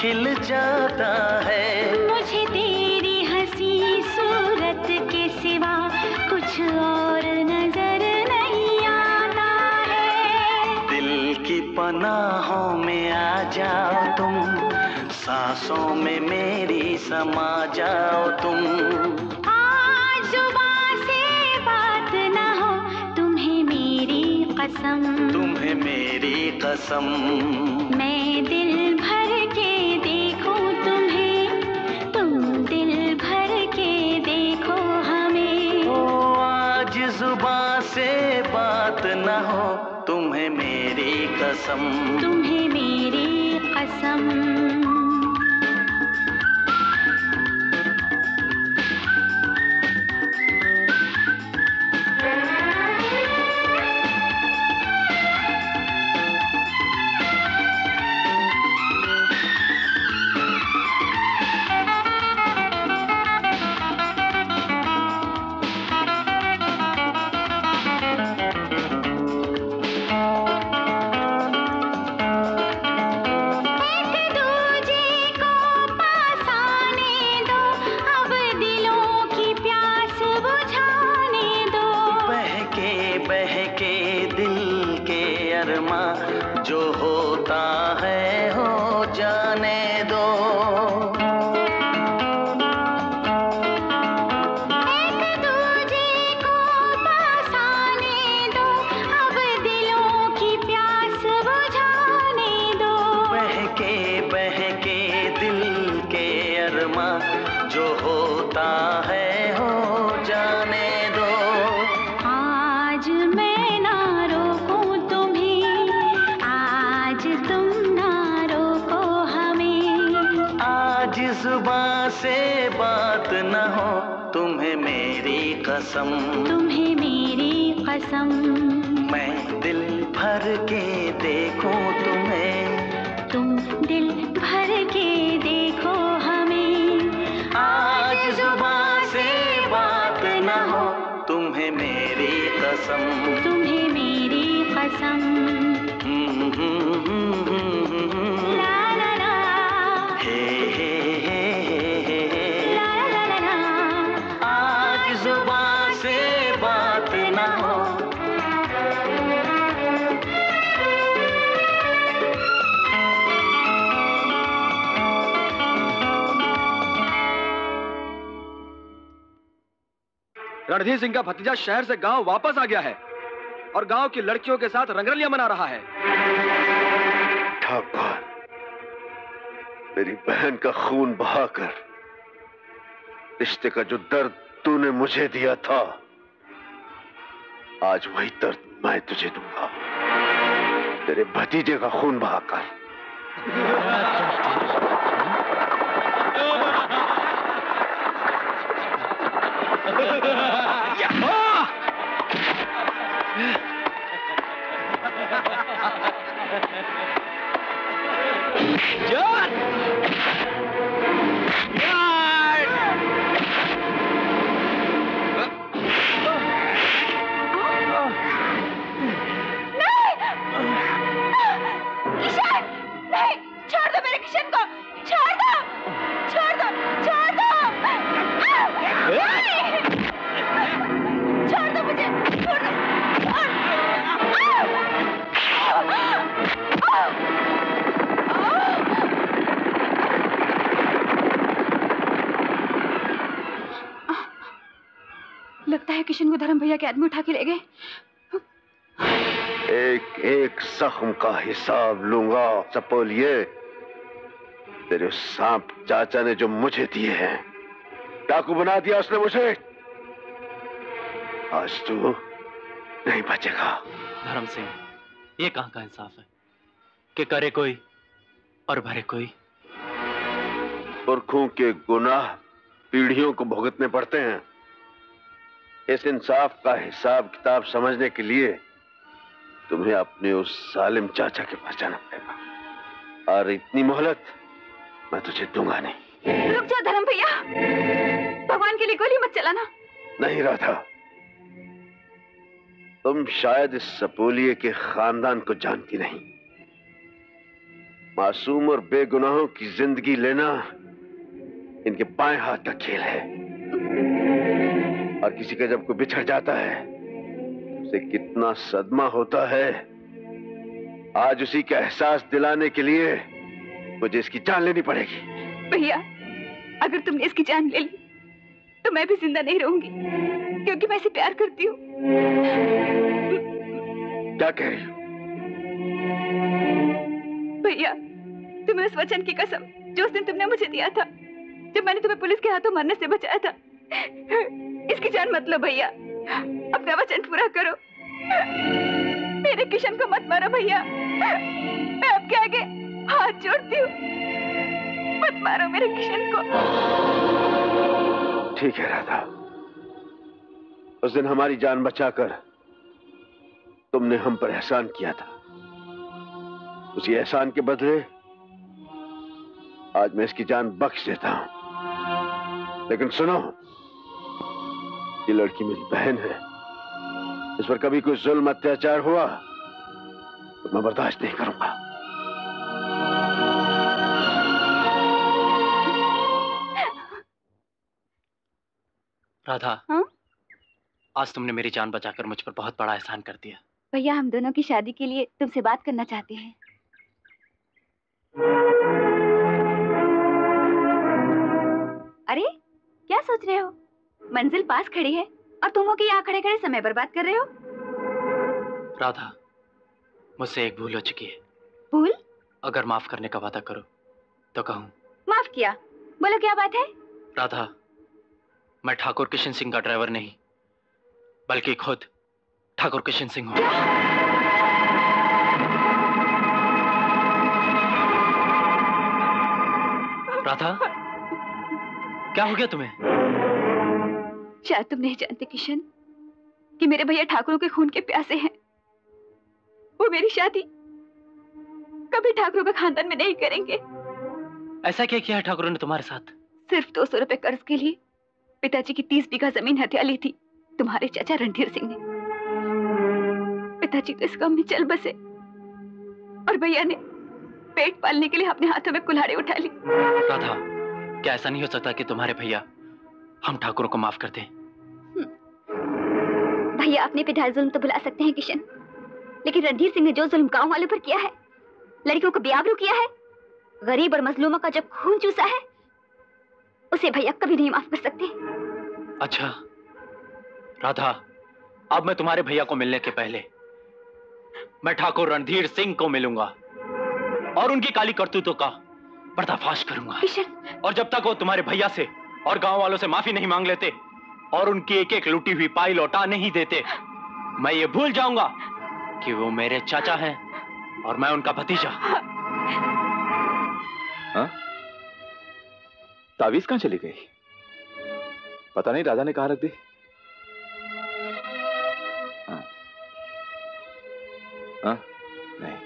खिल जाता है। मुझे तेरी हंसी सूरत के सिवा कुछ और नजर नहीं आता है। दिल की पनाहों में आ जाओ तुम, सांसों में मेरी समा जाओ तुम। आज जुबान से बात ना हो तुम्हें मेरी कसम, तुम्हें मेरी कसम। मैं दिल भर के देखूं तुम्हें, तुम दिल भर के देखो हमें। ओ आज जुबान से बात ना हो तुम्हें मेरी कसम, तुम्हें मेरी कसम। तुम्हें मेरी कसम। मैं दिल भर के देखूं तुम्हें, तुम दिल भर के देखो हमें। आज जुबान से बात ना हो तुम्हें मेरी कसम, तुम्हें मेरी कसम। ला ला ला हे हे हे हे ला ला ला ला। आज जुबान रणधीर सिंह का भतीजा शहर से गांव वापस आ गया है और गांव की लड़कियों के साथ रंगरलियां मना रहा है। ठाकुर, मेरी बहन का खून बहाकर रिश्ते का जो दर्द तूने मुझे दिया था, आज वही दर्द मैं तुझे दूंगा, तेरे भतीजे का खून बहाकर। किशन को धर्म भैया के आदमी उठा के ले गए। एक एक जख्म का हिसाब लूंगा चपोलिए। तेरे सांप चाचा ने जो मुझे दिए हैं, डाकू बना दिया उसने मुझे। आज तू नहीं बचेगा। धर्म सिंह, ये कहां का इंसाफ है कि करे कोई और भरे कोई। पुरखों के गुनाह पीढ़ियों को भुगतने पड़ते हैं, इस इंसाफ का हिसाब किताब समझने के लिए तुम्हें अपने उस सालिम चाचा के पास जाना पड़ेगा। और इतनी मोहलत मैं तुझे दूंगा नहीं। रुक जा धर्म भैया, भगवान के लिए गोली मत चलाना। नहीं राधा, तुम शायद इस सपोलिये के खानदान को जानती नहीं। मासूम और बेगुनाहों की जिंदगी लेना इनके बाएं हाथ का खेल है। और किसी का जब कोई बिछड़ जाता है उसे कितना सदमा होता है, आज उसी का एहसास दिलाने के लिए मुझे इसकी जान लेनी पड़ेगी। भैया, अगर तुमने इसकी जान ले ली तो मैं भी जिंदा नहीं रहूंगी, क्योंकि मैं इसे प्यार करती हूँ। क्या कह रही हो? भैया, तुम्हें उस वचन की कसम जो उस दिन तुमने मुझे दिया था, जब मैंने तुम्हें पुलिस के हाथों मरने से बचाया था। इसकी जान मत लो भैया, अपना वचन पूरा करो। मेरे किशन को मत मारो भैया, मैं आपके आगे हाथ जोड़ती हूँ, मत मारो मेरे किशन को। ठीक है राधा, उस दिन हमारी जान बचाकर तुमने हम पर एहसान किया था। उसी एहसान के बदले आज मैं इसकी जान बख्श देता हूं। लेकिन सुनो, ये लड़की मेरी बहन है, इस पर कभी कोई जुल्म अत्याचार हुआ तो मैं बर्दाश्त नहीं करूंगा। राधा, हाँ? आज तुमने मेरी जान बचाकर मुझ पर बहुत बड़ा एहसान कर दिया। भैया, हम दोनों की शादी के लिए तुमसे बात करना चाहते हैं। अरे क्या सोच रहे हो? मंजिल पास खड़ी है और तुम हो कि यहाँ खड़े खड़े समय बर्बाद कर रहे हो। राधा, मुझसे एक भूल हो चुकी है। भूल? अगर माफ करने का वादा करो तो कहूँ। माफ किया? बोलो क्या बात है। राधा, मैं ठाकुर किशन सिंह का ड्राइवर नहीं, बल्कि खुद ठाकुर किशन सिंह हूं। राधा, क्या हो गया तुम्हें? शायद तुम नहीं जानते किशन कि मेरे भैया ठाकुरों के खून के प्यासे हैं। वो मेरी शादी कभी ठाकुरों के खानदान में नहीं करेंगे। ऐसा क्या किया ठाकुरों ने तुम्हारे साथ? सिर्फ 200 रुपए कर्ज के लिए पिताजी की 30 बीघा जमीन हथिया ली थी तुम्हारे चाचा रणधीर सिंह ने। पिताजी तो इस काम में चल बसे और भैया ने पेट पालने के लिए अपने हाथों में कुल्हाड़े उठा ली। राधा, क्या ऐसा नहीं हो सकता कि तुम्हारे भैया हम ठाकुरों को माफ कर दें? भैया अपने पे ढाई जुल्म तो भुला सकते हैं किशन, लेकिन रणधीर सिंह ने जो जुल्म गाँव वालों पर किया है, लड़कियों को बेआबरू किया है, गरीब और मजलूमों का जब खून चूसा है, उसे भैया कभी नहीं माफ कर सकते। अच्छा राधा, अब मैं तुम्हारे भैया को मिलने के पहले मैं ठाकुर रणधीर सिंह को मिलूंगा और उनकी काली करतूतों का पर्दाफाश करूंगा। किशन, और जब तक वो तुम्हारे भैया से और गांव वालों से माफी नहीं मांग लेते और उनकी एक एक लूटी हुई पाई लौटा नहीं देते, मैं ये भूल जाऊंगा कि वो मेरे चाचा हैं और मैं उनका भतीजा। हाँ? तावीज कहां चली गई? पता नहीं राधा ने कहां रख दी। हाँ। हाँ? नहीं।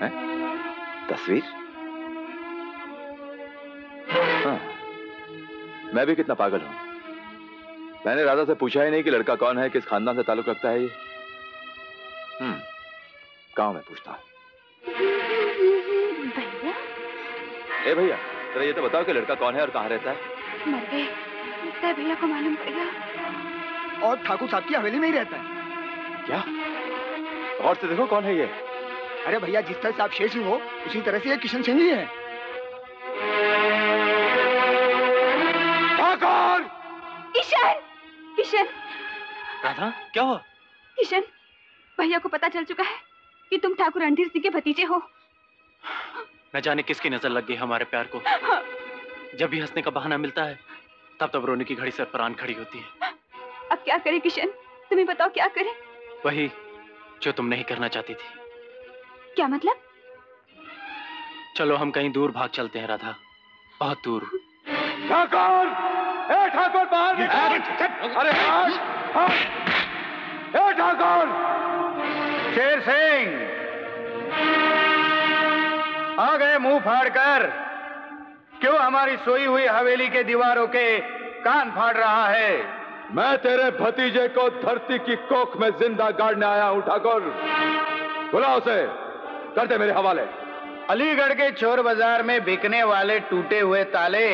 है? तस्वीर? हाँ। मैं भी कितना पागल हूं। मैंने राधा से पूछा ही नहीं कि लड़का कौन है, किस खानदान से ताल्लुक रखता है ये। गांव में पूछता हूं। ए भैया, जरा ये तो बताओ कि लड़का कौन है और कहाँ रहता है। मर गए, लगता है भैया को मालूम पड़ गया। और ठाकुर साहब की हवेली में ही रहता है। क्या? और से देखो कौन है ये। अरे भैया, जिस तरह से आप शेर सिंह हो उसी तरह से ये किशन सिंह ही है। ठाकुर! किशन! किशन! राधा, क्या हुआ? किशन, भैया को पता चल चुका है कि तुम ठाकुर रणधीर सिंह के भतीजे हो। न जाने किसकी नजर लग गई हमारे प्यार को। जब भी हंसने का बहाना मिलता है तब रोने की घड़ी सर पर आन खड़ी होती है। अब क्या करें किशन, तुम्हें बताओ क्या करें? वही जो तुम नहीं करना चाहती थी। क्या मतलब? चलो हम कहीं दूर भाग चलते हैं राधा, बहुत दूर। ठाकुर! ए ठाकुर, अरे ठाकुर शेर सिंह आ गए मुंह फाड़कर, क्यों हमारी सोई हुई हवेली के दीवारों के कान फाड़ रहा है? मैं तेरे भतीजे को धरती की कोख में जिंदा गाड़ने आया हूं ठाकुर, बुलाओ उसे, कर दे मेरे हवाले। अलीगढ़ के चोर बाजार में बिकने वाले टूटे हुए ताले,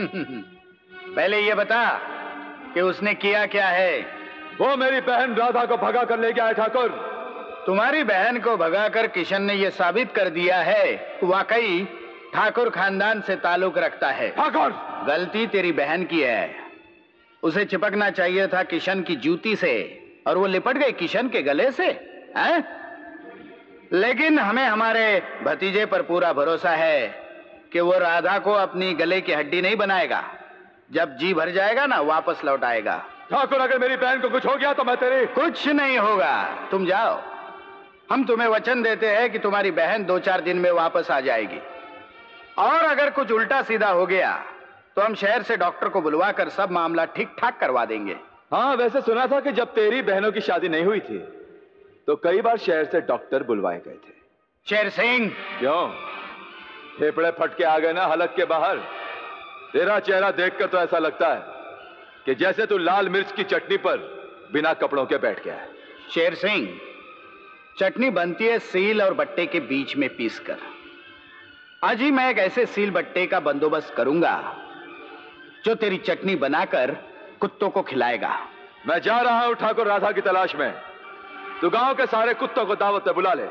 पहले ये बता कि उसने किया क्या है? वो मेरी बहन राधा को भगा कर ले गया है ठाकुर। तुम्हारी बहन को भगा कर किशन ने ये साबित कर दिया है वाकई ठाकुर खानदान से ताल्लुक रखता है। ठाकुर गलती तेरी बहन की है, उसे चिपकना चाहिए था किशन की जूती से और वो लिपट गई किशन के गले से हैं? लेकिन हमें हमारे भतीजे पर पूरा भरोसा है कि वो राधा को अपनी गले की हड्डी नहीं बनाएगा, जब जी भर जाएगा ना वापस लौट आएगा। ठाकुर अगर मेरी बहन को कुछ हो गया तो मैं तेरे कुछ नहीं होगा, तुम जाओ, हम तुम्हें वचन देते हैं कि तुम्हारी बहन 2-4 दिन में वापस आ जाएगी, और अगर कुछ उल्टा सीधा हो गया तो हम शहर से डॉक्टर को बुलवा कर सब मामला ठीक ठाक करवा देंगे। हाँ वैसे सुना था कि जब तेरी बहनों की शादी नहीं हुई थी तो कई बार शहर से डॉक्टर बुलवाए गए थे। शेर सिंह क्यों फेफड़े फटके आ गए ना हलक के बाहर? तेरा चेहरा देखकर तो ऐसा लगता है कि जैसे तू लाल मिर्च की चटनी पर बिना कपड़ों के बैठ गया है। शेर सिंह चटनी बनती है सील और बट्टे के बीच में पीसकर, आज ही मैं एक ऐसे सील बट्टे का बंदोबस्त करूंगा जो तेरी चटनी बनाकर कुत्तों को खिलाएगा। मैं जा रहा हूं ठाकुर राधा की तलाश में, तू गांव के सारे कुत्तों को दावत पे बुला ले,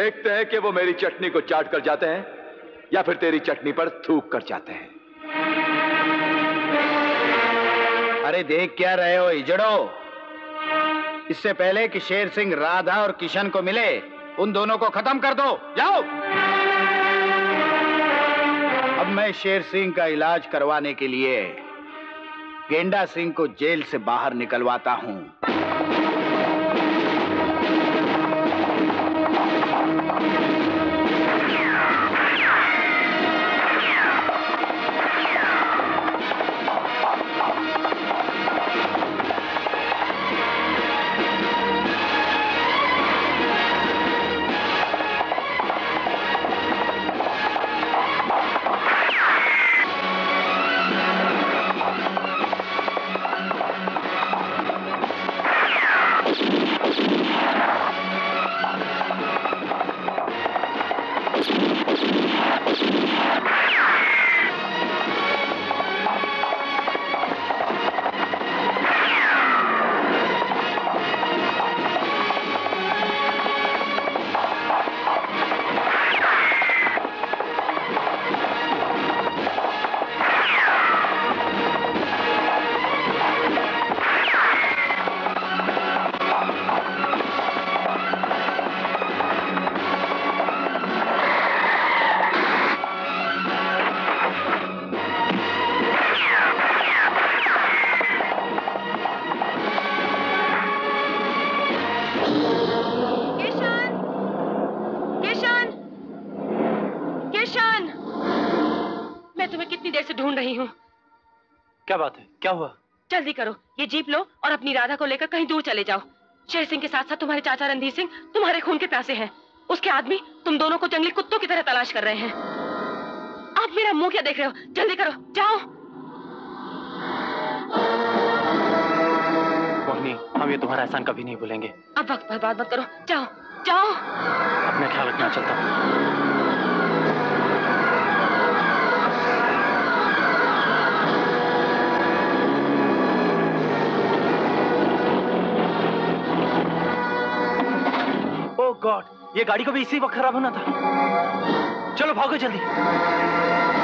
देखते हैं कि वो मेरी चटनी को चाट कर जाते हैं या फिर तेरी चटनी पर थूक कर जाते हैं। अरे देख क्या रहे हो इजड़ो, इससे पहले कि शेर सिंह राधा और किशन को मिले उन दोनों को खत्म कर दो, जाओ। अब मैं शेर सिंह का इलाज करवाने के लिए गेंडा सिंह को जेल से बाहर निकलवाता हूं। क्या हुआ? जल्दी करो, ये जीप लो और अपनी राधा को लेकर कहीं दूर चले जाओ। शेर सिंह के साथ साथ तुम्हारे चाचा रणधीर सिंह तुम्हारे खून के प्यासे हैं, उसके आदमी तुम दोनों को जंगली कुत्तों की तरह तलाश कर रहे हैं। आप मेरा मुंह क्या देख रहे हो, जल्दी करो जाओ। मोहिनी हम ये तुम्हारा एहसान कभी नहीं भूलेंगे, अब वक्त बर्बाद मत करो, जाओ जाओ। अपना ख्याल रखना, चलता हूँ। गॉड, ये गाड़ी को भी इसी वक्त खराब होना था, चलो भागो जल्दी।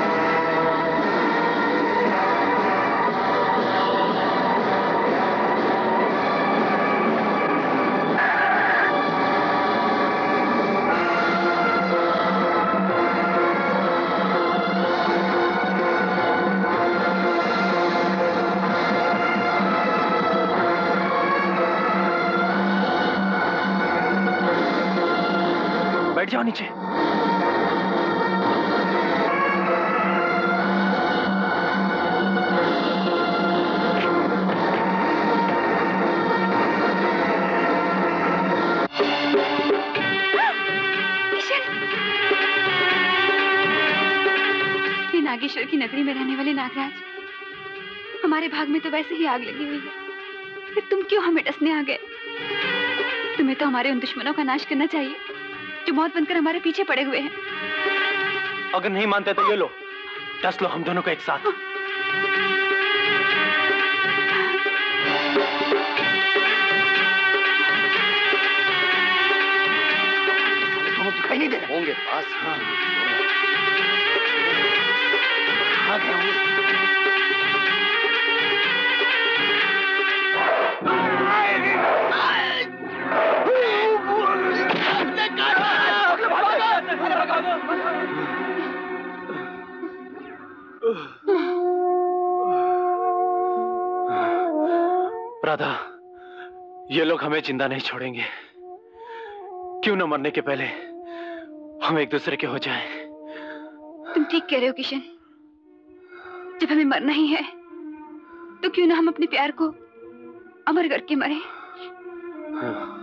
जाओ नीचे। नागेश्वर की नगरी में रहने वाले नागराज, हमारे भाग में तो वैसे ही आग लगी हुई है, फिर तुम क्यों हमें डसने आ गए? तुम्हें तो हमारे उन दुश्मनों का नाश करना चाहिए जो मौत बनकर हमारे पीछे पड़े हुए हैं। अगर नहीं मानते तो ये लो, डस लो हम दोनों को एक साथ। दिखाई नहीं दे रहे होंगे पास। हाँ राधा, ये लोग हमें जिंदा नहीं छोड़ेंगे। क्यों न मरने के पहले हम एक दूसरे के हो जाएं। तुम ठीक कह रहे हो किशन, जब हमें मरना ही है तो क्यों ना हम अपने प्यार को अमर करके मरें। हाँ।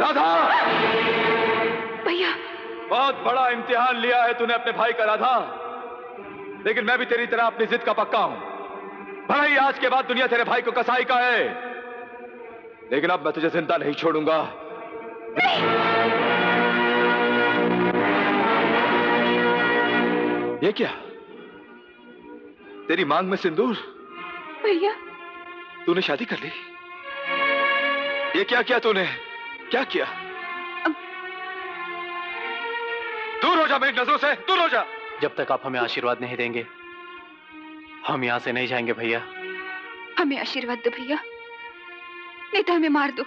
राधा! भैया, बहुत बड़ा इम्तिहान लिया है तूने अपने भाई का राधा, लेकिन मैं भी तेरी तरह अपनी जिद का पक्का हूं। भले ही आज के बाद दुनिया तेरे भाई को कसाई का है, लेकिन अब मैं तुझे जिंदा नहीं छोड़ूंगा। ये क्या, तेरी मांग में सिंदूर? भैया, तूने शादी कर ली? ये क्या किया तूने, क्या किया? दूर हो जा मेरी नजरों से, दूर हो जा। जब तक आप हमें आशीर्वाद नहीं देंगे हम यहां से नहीं जाएंगे। भैया, हमें आशीर्वाद दो भैया, नहीं तो हमें मार दो।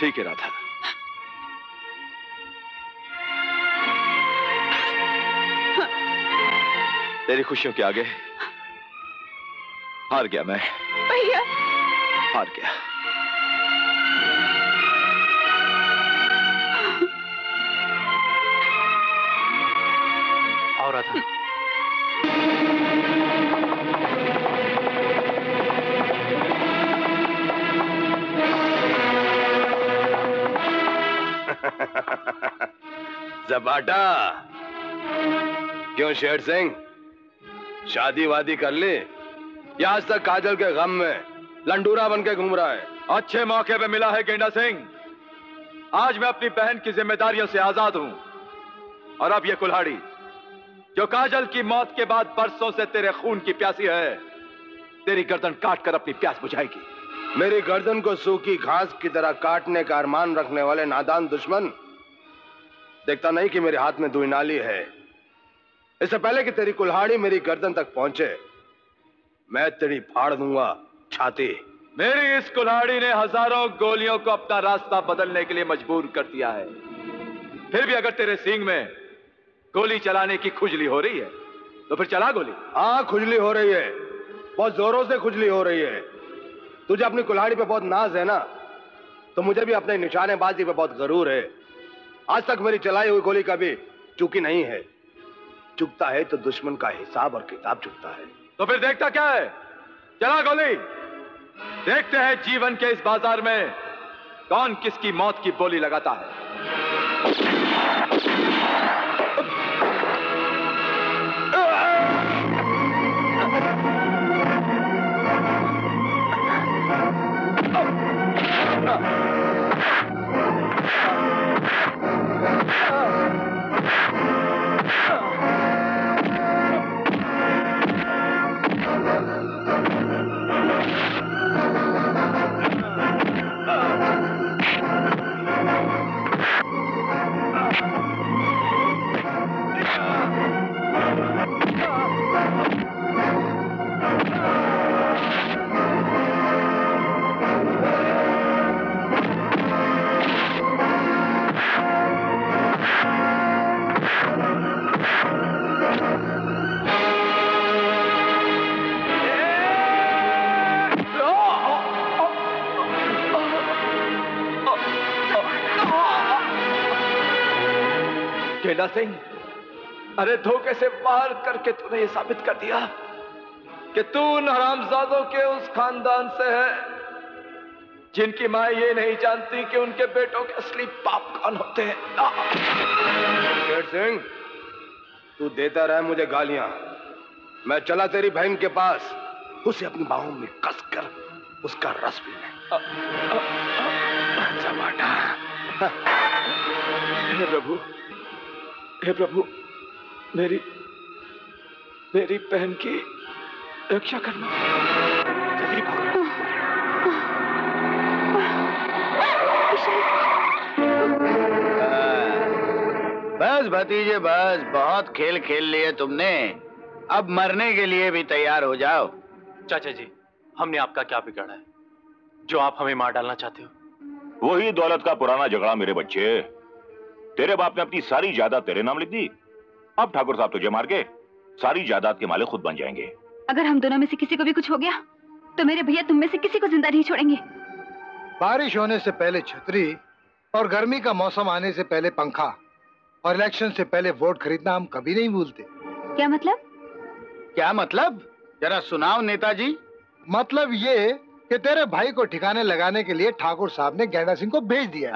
ठीक है राधा, तेरी खुशियों के आगे हार गया मैं। भैया, हार गया। और आता जबाटा, क्यों शेर सिंह, शादी वादी कर ली या आज तक काजल के गम में लंडूरा बनके घूम रहा है? अच्छे मौके पे मिला है गेंडा सिंह, आज मैं अपनी बहन की जिम्मेदारियों से आजाद हूं। और अब ये कुल्हाड़ी जो काजल की मौत के बाद बरसों से तेरे खून की प्यासी है, तेरी गर्दन काट कर अपनी प्यास बुझाएगी। मेरी गर्दन को सूखी घास की तरह काटने का अरमान रखने वाले नादान दुश्मन, देखता नहीं कि मेरे हाथ में दुई नाली है। इससे पहले कि तेरी कुल्हाड़ी मेरी गर्दन तक पहुंचे, मैं तेरी फाड़ दूंगा छाती। मेरी इस कुल्हाड़ी ने हजारों गोलियों को अपना रास्ता बदलने के लिए मजबूर कर दिया है, फिर भी अगर तेरे सींग में गोली चलाने की खुजली हो रही है तो फिर चला गोली। हाँ, खुजली हो रही है, बहुत जोरों से खुजली हो रही है। तुझे अपनी कुल्हाड़ी पे बहुत नाज है ना, तो मुझे भी अपने निशानेबाजी पे बहुत गरूर है। आज तक मेरी चलाई हुई गोली कभी चूकी नहीं है, चुकता है तो दुश्मन का हिसाब और किताब चुकता है। तो फिर देखता क्या है, चला गोली। देखते हैं जीवन के इस बाजार में कौन किसकी मौत की बोली लगाता है। गेंडा सिंह, अरे धोखे से वार करके तूने ये साबित कर दिया कि तू उन हरामजादों के उस खानदान से है जिनकी माँ ये नहीं जानती कि उनके बेटों के असली पाप कौन होते हैं। शेर सिंह, तू देता रहे मुझे गालियां, मैं चला तेरी बहन के पास, उसे अपनी बाहों में कसकर उसका रस पीने। हे प्रभु, मेरी बहन की रक्षा करना। बस भतीजे बस, बहुत खेल खेल लिए तुमने, अब मरने के लिए भी तैयार हो जाओ। चाचा जी, हमने आपका क्या बिगाड़ा है जो आप हमें मार डालना चाहते हो? वही दौलत का पुराना झगड़ा मेरे बच्चे, तेरे बाप ने अपनी सारी जायदाद तेरे नाम लिख दी, अब ठाकुर साहब तुझे मार के सारी जायदाद के मालिक खुद बन जाएंगे। अगर हम दोनों में से किसी को भी कुछ हो गया तो मेरे भैया तुम में से किसी को जिंदा नहीं छोड़ेंगे। बारिश होने से पहले छतरी और गर्मी का मौसम आने से पहले पंखा और इलेक्शन से पहले वोट खरीदना हम कभी नहीं भूलते। क्या मतलब? क्या मतलब जरा सुनाओ नेताजी। मतलब ये कि तेरे भाई को ठिकाने लगाने के लिए ठाकुर साहब ने गेंडा सिंह को भेज दिया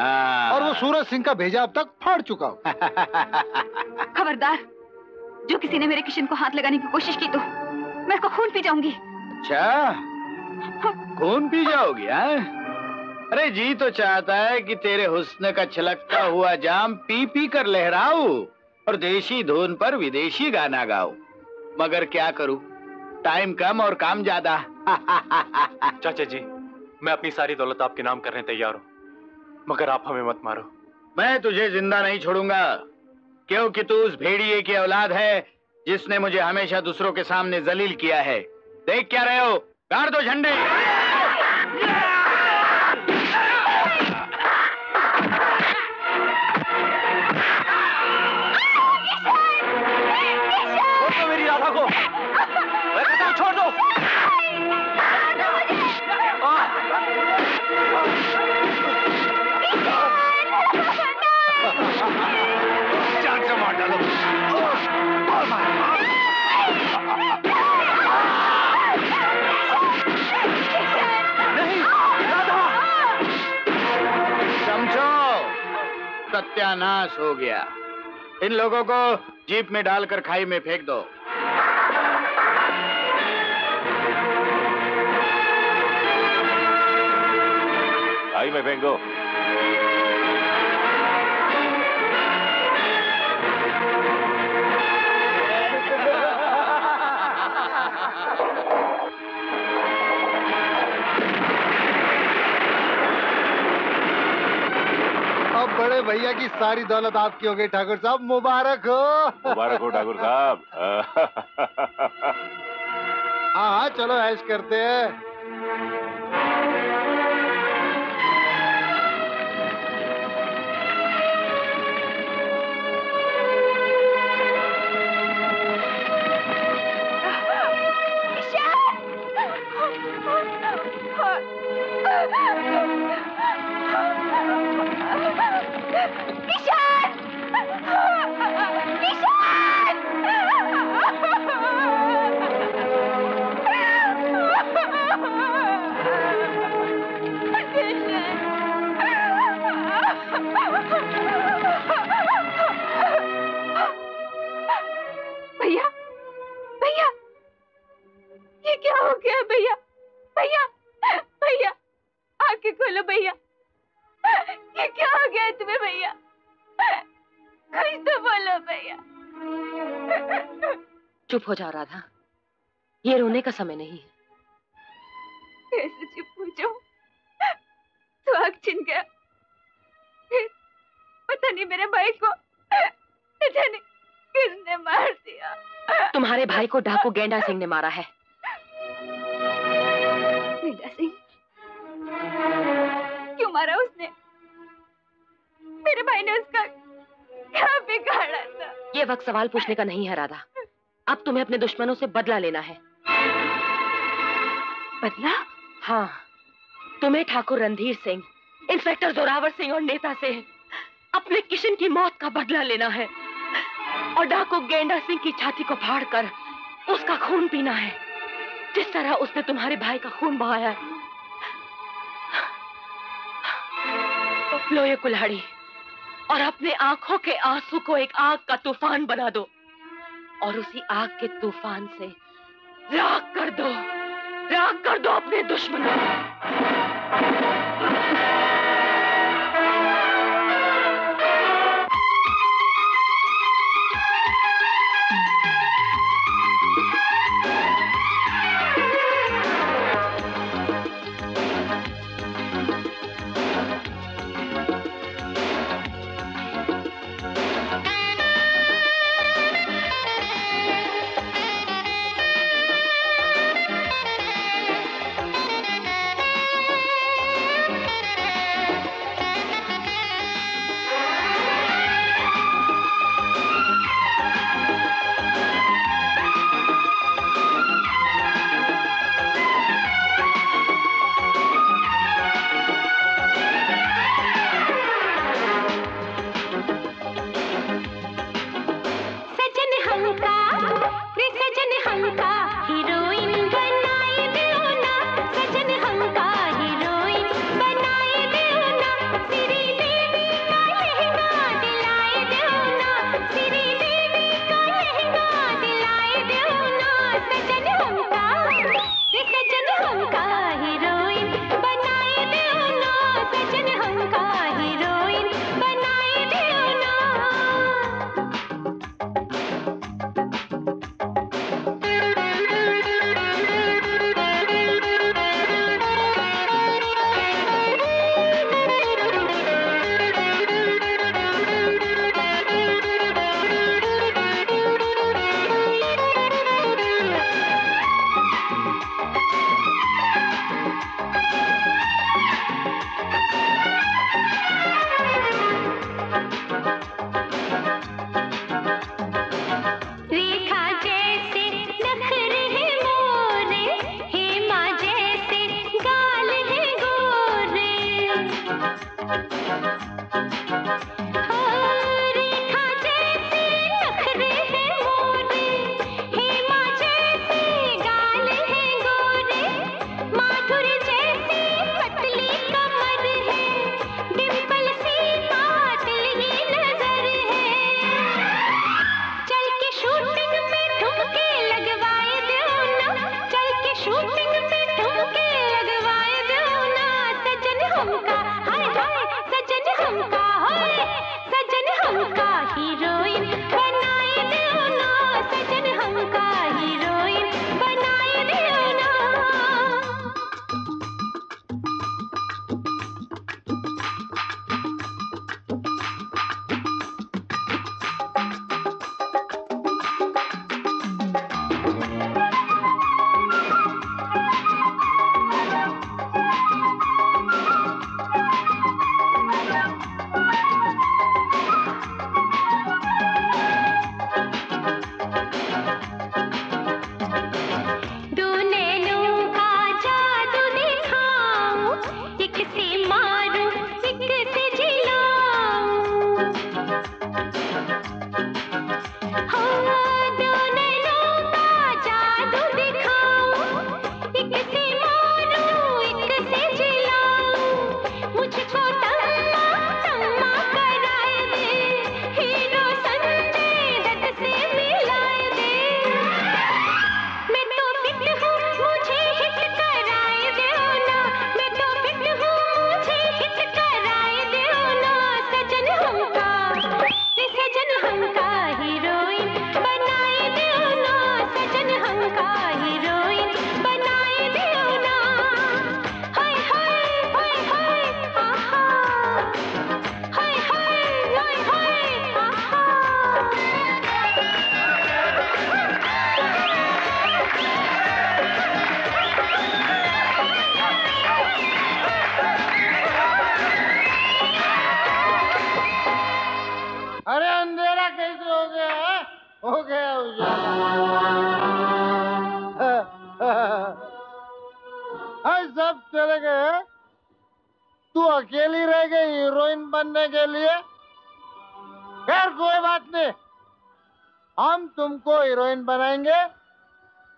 और वो सूरज सिंह का भेजा अब तक फाड़ चुका हो। खबरदार, जो किसी ने मेरे किशन को हाथ लगाने की कोशिश की तो मैं इसको खून पी जाऊंगी। अच्छा, खून पी जाओगी? अरे जी तो चाहता है कि तेरे हुस्न का छलकता हुआ जाम पी पी कर लहराओ और देशी धुन पर विदेशी गाना गाओ, मगर क्या करूं, टाइम कम और काम ज्यादा। चाचा जी, मैं अपनी सारी दौलत आपके नाम करने तैयार हूँ, मगर आप हमें मत मारो। मैं तुझे जिंदा नहीं छोड़ूंगा क्योंकि तू उस भेड़िए की औलाद है जिसने मुझे हमेशा दूसरों के सामने जलील किया है। देख क्या रहे हो, गाड़ दो झंडे। छोड़ दो, जान से मार डालो। नहीं राधा, समझो सत्यानाश हो गया। इन लोगों को जीप में डालकर खाई में फेंक दो। आई में फेंक दो। अब बड़े भैया की सारी दौलत आपकी हो गई ठाकुर साहब, मुबारक हो। मुबारक हो ठाकुर साहब। हाँ, चलो ऐश करते हैं। किशन! किशन! भैया, भैया, ये क्या हो गया? भैया, भैया, भैया, आंखें खोलो भैया, ये क्या हो गया तुम्हें भैया? कुछ तो बोलो भैया। चुप हो जाओ राधा, ये रोने का समय नहीं है। कैसे चुप हो जाऊं? सुहाग छिन गया, पता नहीं मेरे भाई को पता नहीं किसने मार दिया। तुम्हारे भाई को डाकू गेंडा सिंह ने मारा है। गेंडा सिंह? क्यों मारा उसने? मेरे भाई ने उसका क्या बिगाड़ा था? ये वक्त सवाल पूछने का नहीं है राधा, अब तुम्हें अपने दुश्मनों से बदला लेना है। बदला? हाँ, तुम्हें ठाकुर रणधीर सिंह, इंस्पेक्टर जोरावर सिंह और नेता से अपने किशन की मौत का बदला लेना है और डाकू गेंडा सिंह की छाती को फाड़कर उसका खून पीना है। जिस तरह उसने तुम्हारे भाई का खून बहाया है। लो ये कुल्हाड़ी और अपने आंखों के आंसू को एक आग का तूफान बना दो और उसी आग के तूफान से राख कर दो अपने दुश्मनों को।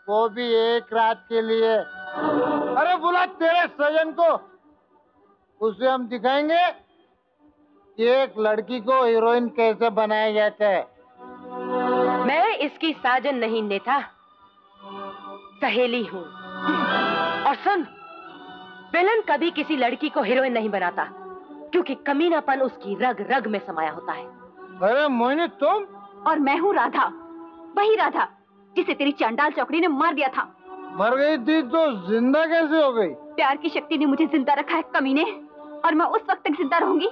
वो भी एक रात के लिए। अरे बुला तेरे सजन को, उसे हम दिखाएंगे कि एक लड़की को हीरोइन कैसे बनाया जाता है। मैं इसकी साजन नहीं नेता, सहेली हूँ। और सुन, विलन कभी किसी लड़की को हीरोइन नहीं बनाता क्योंकि कमीनापन उसकी रग रग में समाया होता है। अरे मोहिनी तुम? और मैं हूँ राधा, वही राधा जिसे तेरी चांडाल चौकड़ी ने मार दिया था। मर गई थी तो जिंदा कैसे हो गई? प्यार की शक्ति ने मुझे जिंदा रखा है कमीने, और मैं उस वक्त तक जिंदा रहूंगी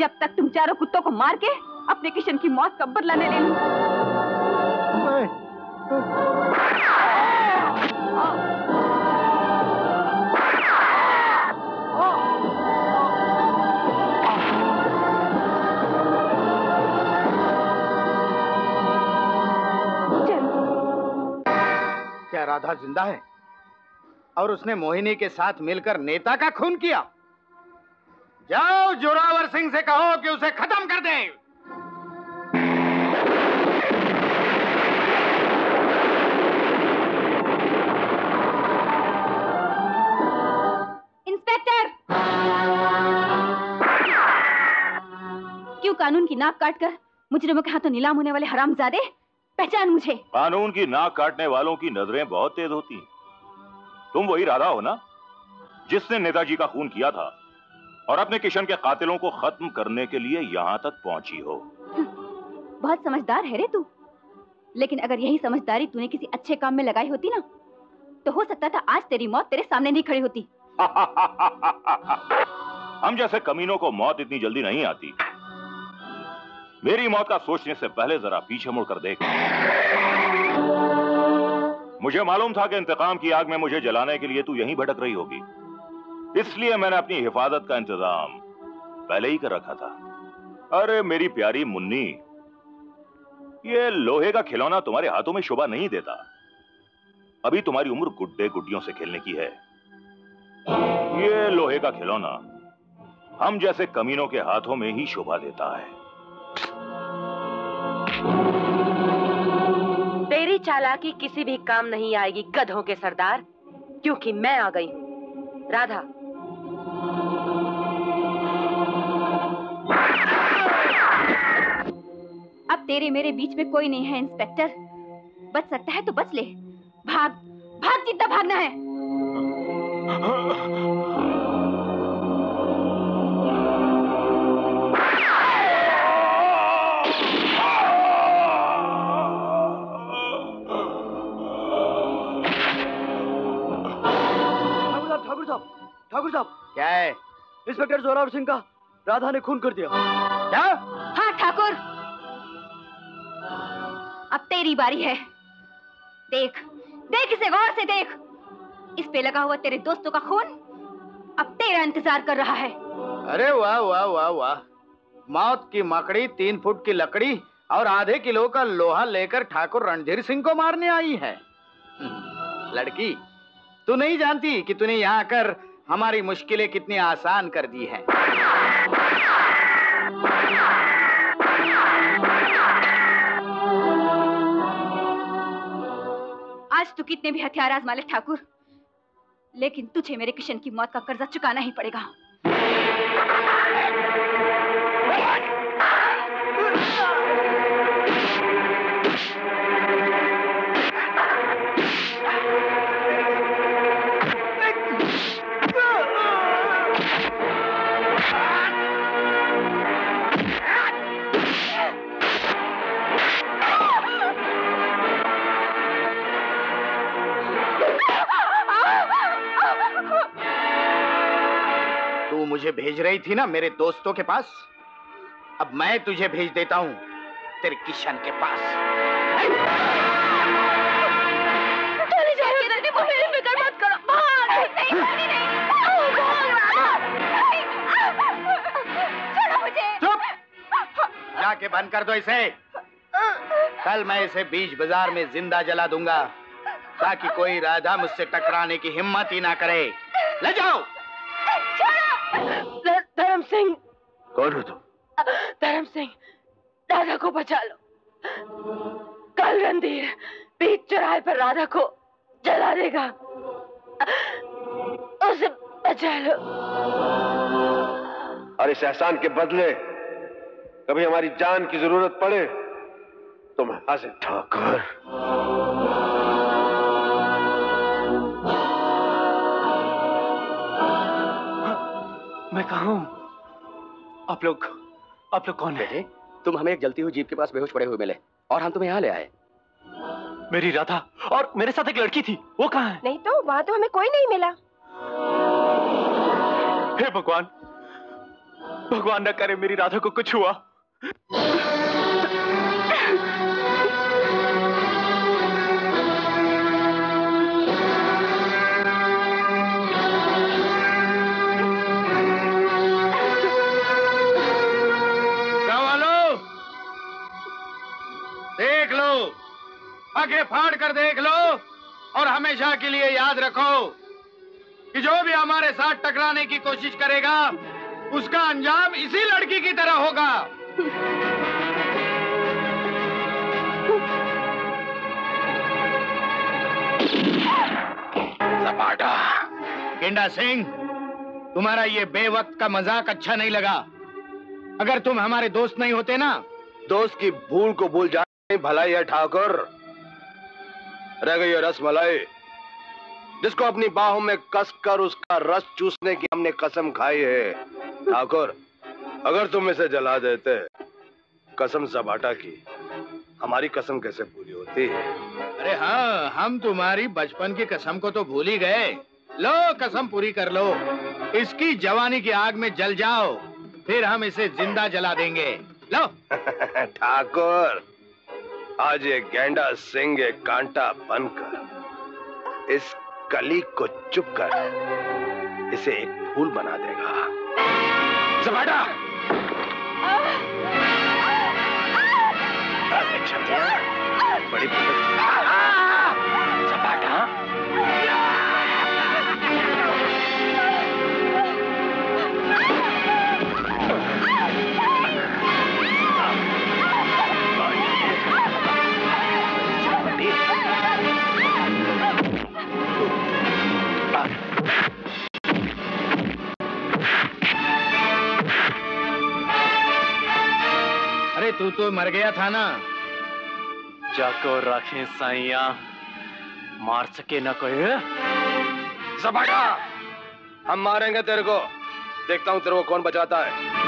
जब तक तुम चारों कुत्तों को मार के अपने किशन की मौत का बदला ले लूं। क्या राधा जिंदा है? और उसने मोहिनी के साथ मिलकर नेता का खून किया? जाओ जोरावर सिंह से कहो कि उसे खत्म कर दें। इंस्पेक्टर, क्यों कानून की नाक काटकर मुजरिमों के हाथों नीलाम होने वाले हरामजादे, पहचान मुझे। कानून की नाक काटने वालों की नजरें बहुत तेज होती हैं। तुम वही राधा हो ना जिसने नेताजी का खून किया था और अपने किशन के कातिलों को खत्म करने के लिए यहाँ तक पहुँची हो। बहुत समझदार है रे तू, लेकिन अगर यही समझदारी तूने किसी अच्छे काम में लगाई होती ना तो हो सकता था आज तेरी मौत तेरे सामने नहीं खड़ी होती। हम जैसे कमीनों को मौत इतनी जल्दी नहीं आती। मेरी मौत का सोचने से पहले जरा पीछे मुड़कर देख। मुझे मालूम था कि इंतकाम की आग में मुझे जलाने के लिए तू यहीं भटक रही होगी, इसलिए मैंने अपनी हिफाजत का इंतजाम पहले ही कर रखा था। अरे मेरी प्यारी मुन्नी, ये लोहे का खिलौना तुम्हारे हाथों में शोभा नहीं देता। अभी तुम्हारी उम्र गुड्डे गुड्डियों से खेलने की है। ये लोहे का खिलौना हम जैसे कमीनों के हाथों में ही शोभा देता है। तेरी चालाकी किसी भी काम नहीं आएगी गधों के सरदार, क्योंकि मैं आ गई हूं। राधा, अब तेरे मेरे बीच में कोई नहीं है। इंस्पेक्टर, बच सकता है तो बच ले, भाग भाग जितना भागना है। ठाकुर साहब, क्या है? इंस्पेक्टर जोरावर सिंह का राधा ने खून कर दिया। क्या? हाँ ठाकुर, अब तेरी बारी है। देख देख, इसे गौर से देख। इस पे लगा हुआ तेरे दोस्तों का खून अब तेरा इंतजार कर रहा है। अरे वाह वाह वाह वाह, मौत की मकड़ी 3 फुट की लकड़ी और आधे किलो का लोहा लेकर ठाकुर रणधीर सिंह को मारने आई है। लड़की, तू नहीं जानती कि तूने यहाँ आकर हमारी मुश्किलें कितनी आसान कर दी है। आज तू कितने भी हथियार आजमा ले ठाकुर, लेकिन तुझे मेरे किशन की मौत का कर्जा चुकाना ही पड़ेगा। मुझे भेज रही थी ना मेरे दोस्तों के पास, अब मैं तुझे भेज देता हूं तेरे किशन के पास। चले जाओ, वो मेरी फिक्र मत करो। छोड़ो मुझे। चुप, जाके बंद कर दो इसे। कल मैं इसे बीच बाजार में जिंदा जला दूंगा ताकि कोई राधा मुझसे टकराने की हिम्मत ही ना करे। ले जाओ। धर्म सिंह। कौन हो तुम? धर्म सिंह, राधा को बचा लो। कल रणधीर बीच चौराहे पर राधा को जला देगा। उसे बचा लो। और इस एहसान के बदले कभी हमारी जान की जरूरत पड़े तो मैं हाजिर ठाकुर। मैं कहाँ हूँ? आप लोग कौन है? तुम हमें एक जलती हुई जीप के पास बेहोश पड़े हुए मिले और हम तुम्हें यहाँ ले आए। मेरी राधा और मेरे साथ एक लड़की थी, वो कहाँ है? नहीं तो वहाँ तो हमें कोई नहीं मिला। हे भगवान, भगवान न करे मेरी राधा को कुछ हुआ। देख लो, आगे फाड़ कर देख लो और हमेशा के लिए याद रखो कि जो भी हमारे साथ टकराने की कोशिश करेगा उसका अंजाम इसी लड़की की तरह होगा। सपाटा। गेंडा सिंह, तुम्हारा ये बेवक्त का मजाक अच्छा नहीं लगा। अगर तुम हमारे दोस्त नहीं होते ना। दोस्त की भूल को भूल जाने भलाई है ठाकुर। रह गई रस मलाई जिसको अपनी बाहों में कसकर उसका रस चूसने की हमने कसम खाई है ठाकुर। अगर तुम इसे जला देते, कसम सपाटा की, हमारी कसम कैसे पूरी होती है? अरे हाँ, हम तुम्हारी बचपन की कसम को तो भूल ही गए। लो कसम पूरी कर लो, इसकी जवानी की आग में जल जाओ, फिर हम इसे जिंदा जला देंगे। लो ठाकुर, आज ये गेंडा सिंह एक कांटा बनकर इस कली को चुप कर इसे एक फूल बना देगा। सपाटा। बड़ी सपाटा। तू तो मर गया था ना। जाको रखे साइया, मार सके ना कोई। सपाटा, हम मारेंगे तेरे को। देखता हूं तेरे को कौन बचाता है।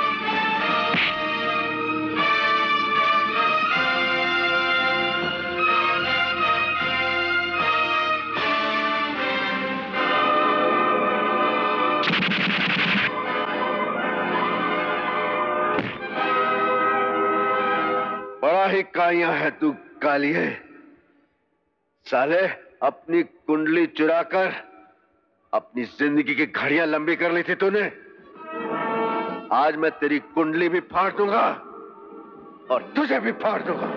कालिया है तू कालिए, साले अपनी कुंडली चुराकर अपनी जिंदगी की घड़ियां लंबी कर ली थी तूने। आज मैं तेरी कुंडली भी फाड़ दूंगा और तुझे भी फाड़ दूंगा।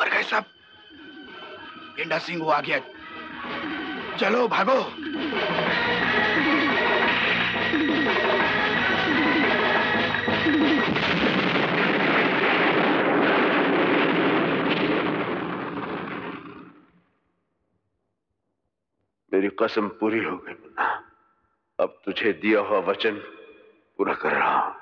मर गए सब। गेंडा सिंह वो आ गया, चलो भागो। मेरी कसम पूरी हो गई मुन्ना, अब तुझे दिया हुआ वचन पूरा कर रहा हूं।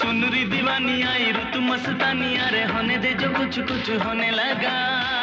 सुन री दीवानी आई रुत मस्तानी, अरे होने दे जो कुछ कुछ होने लगा।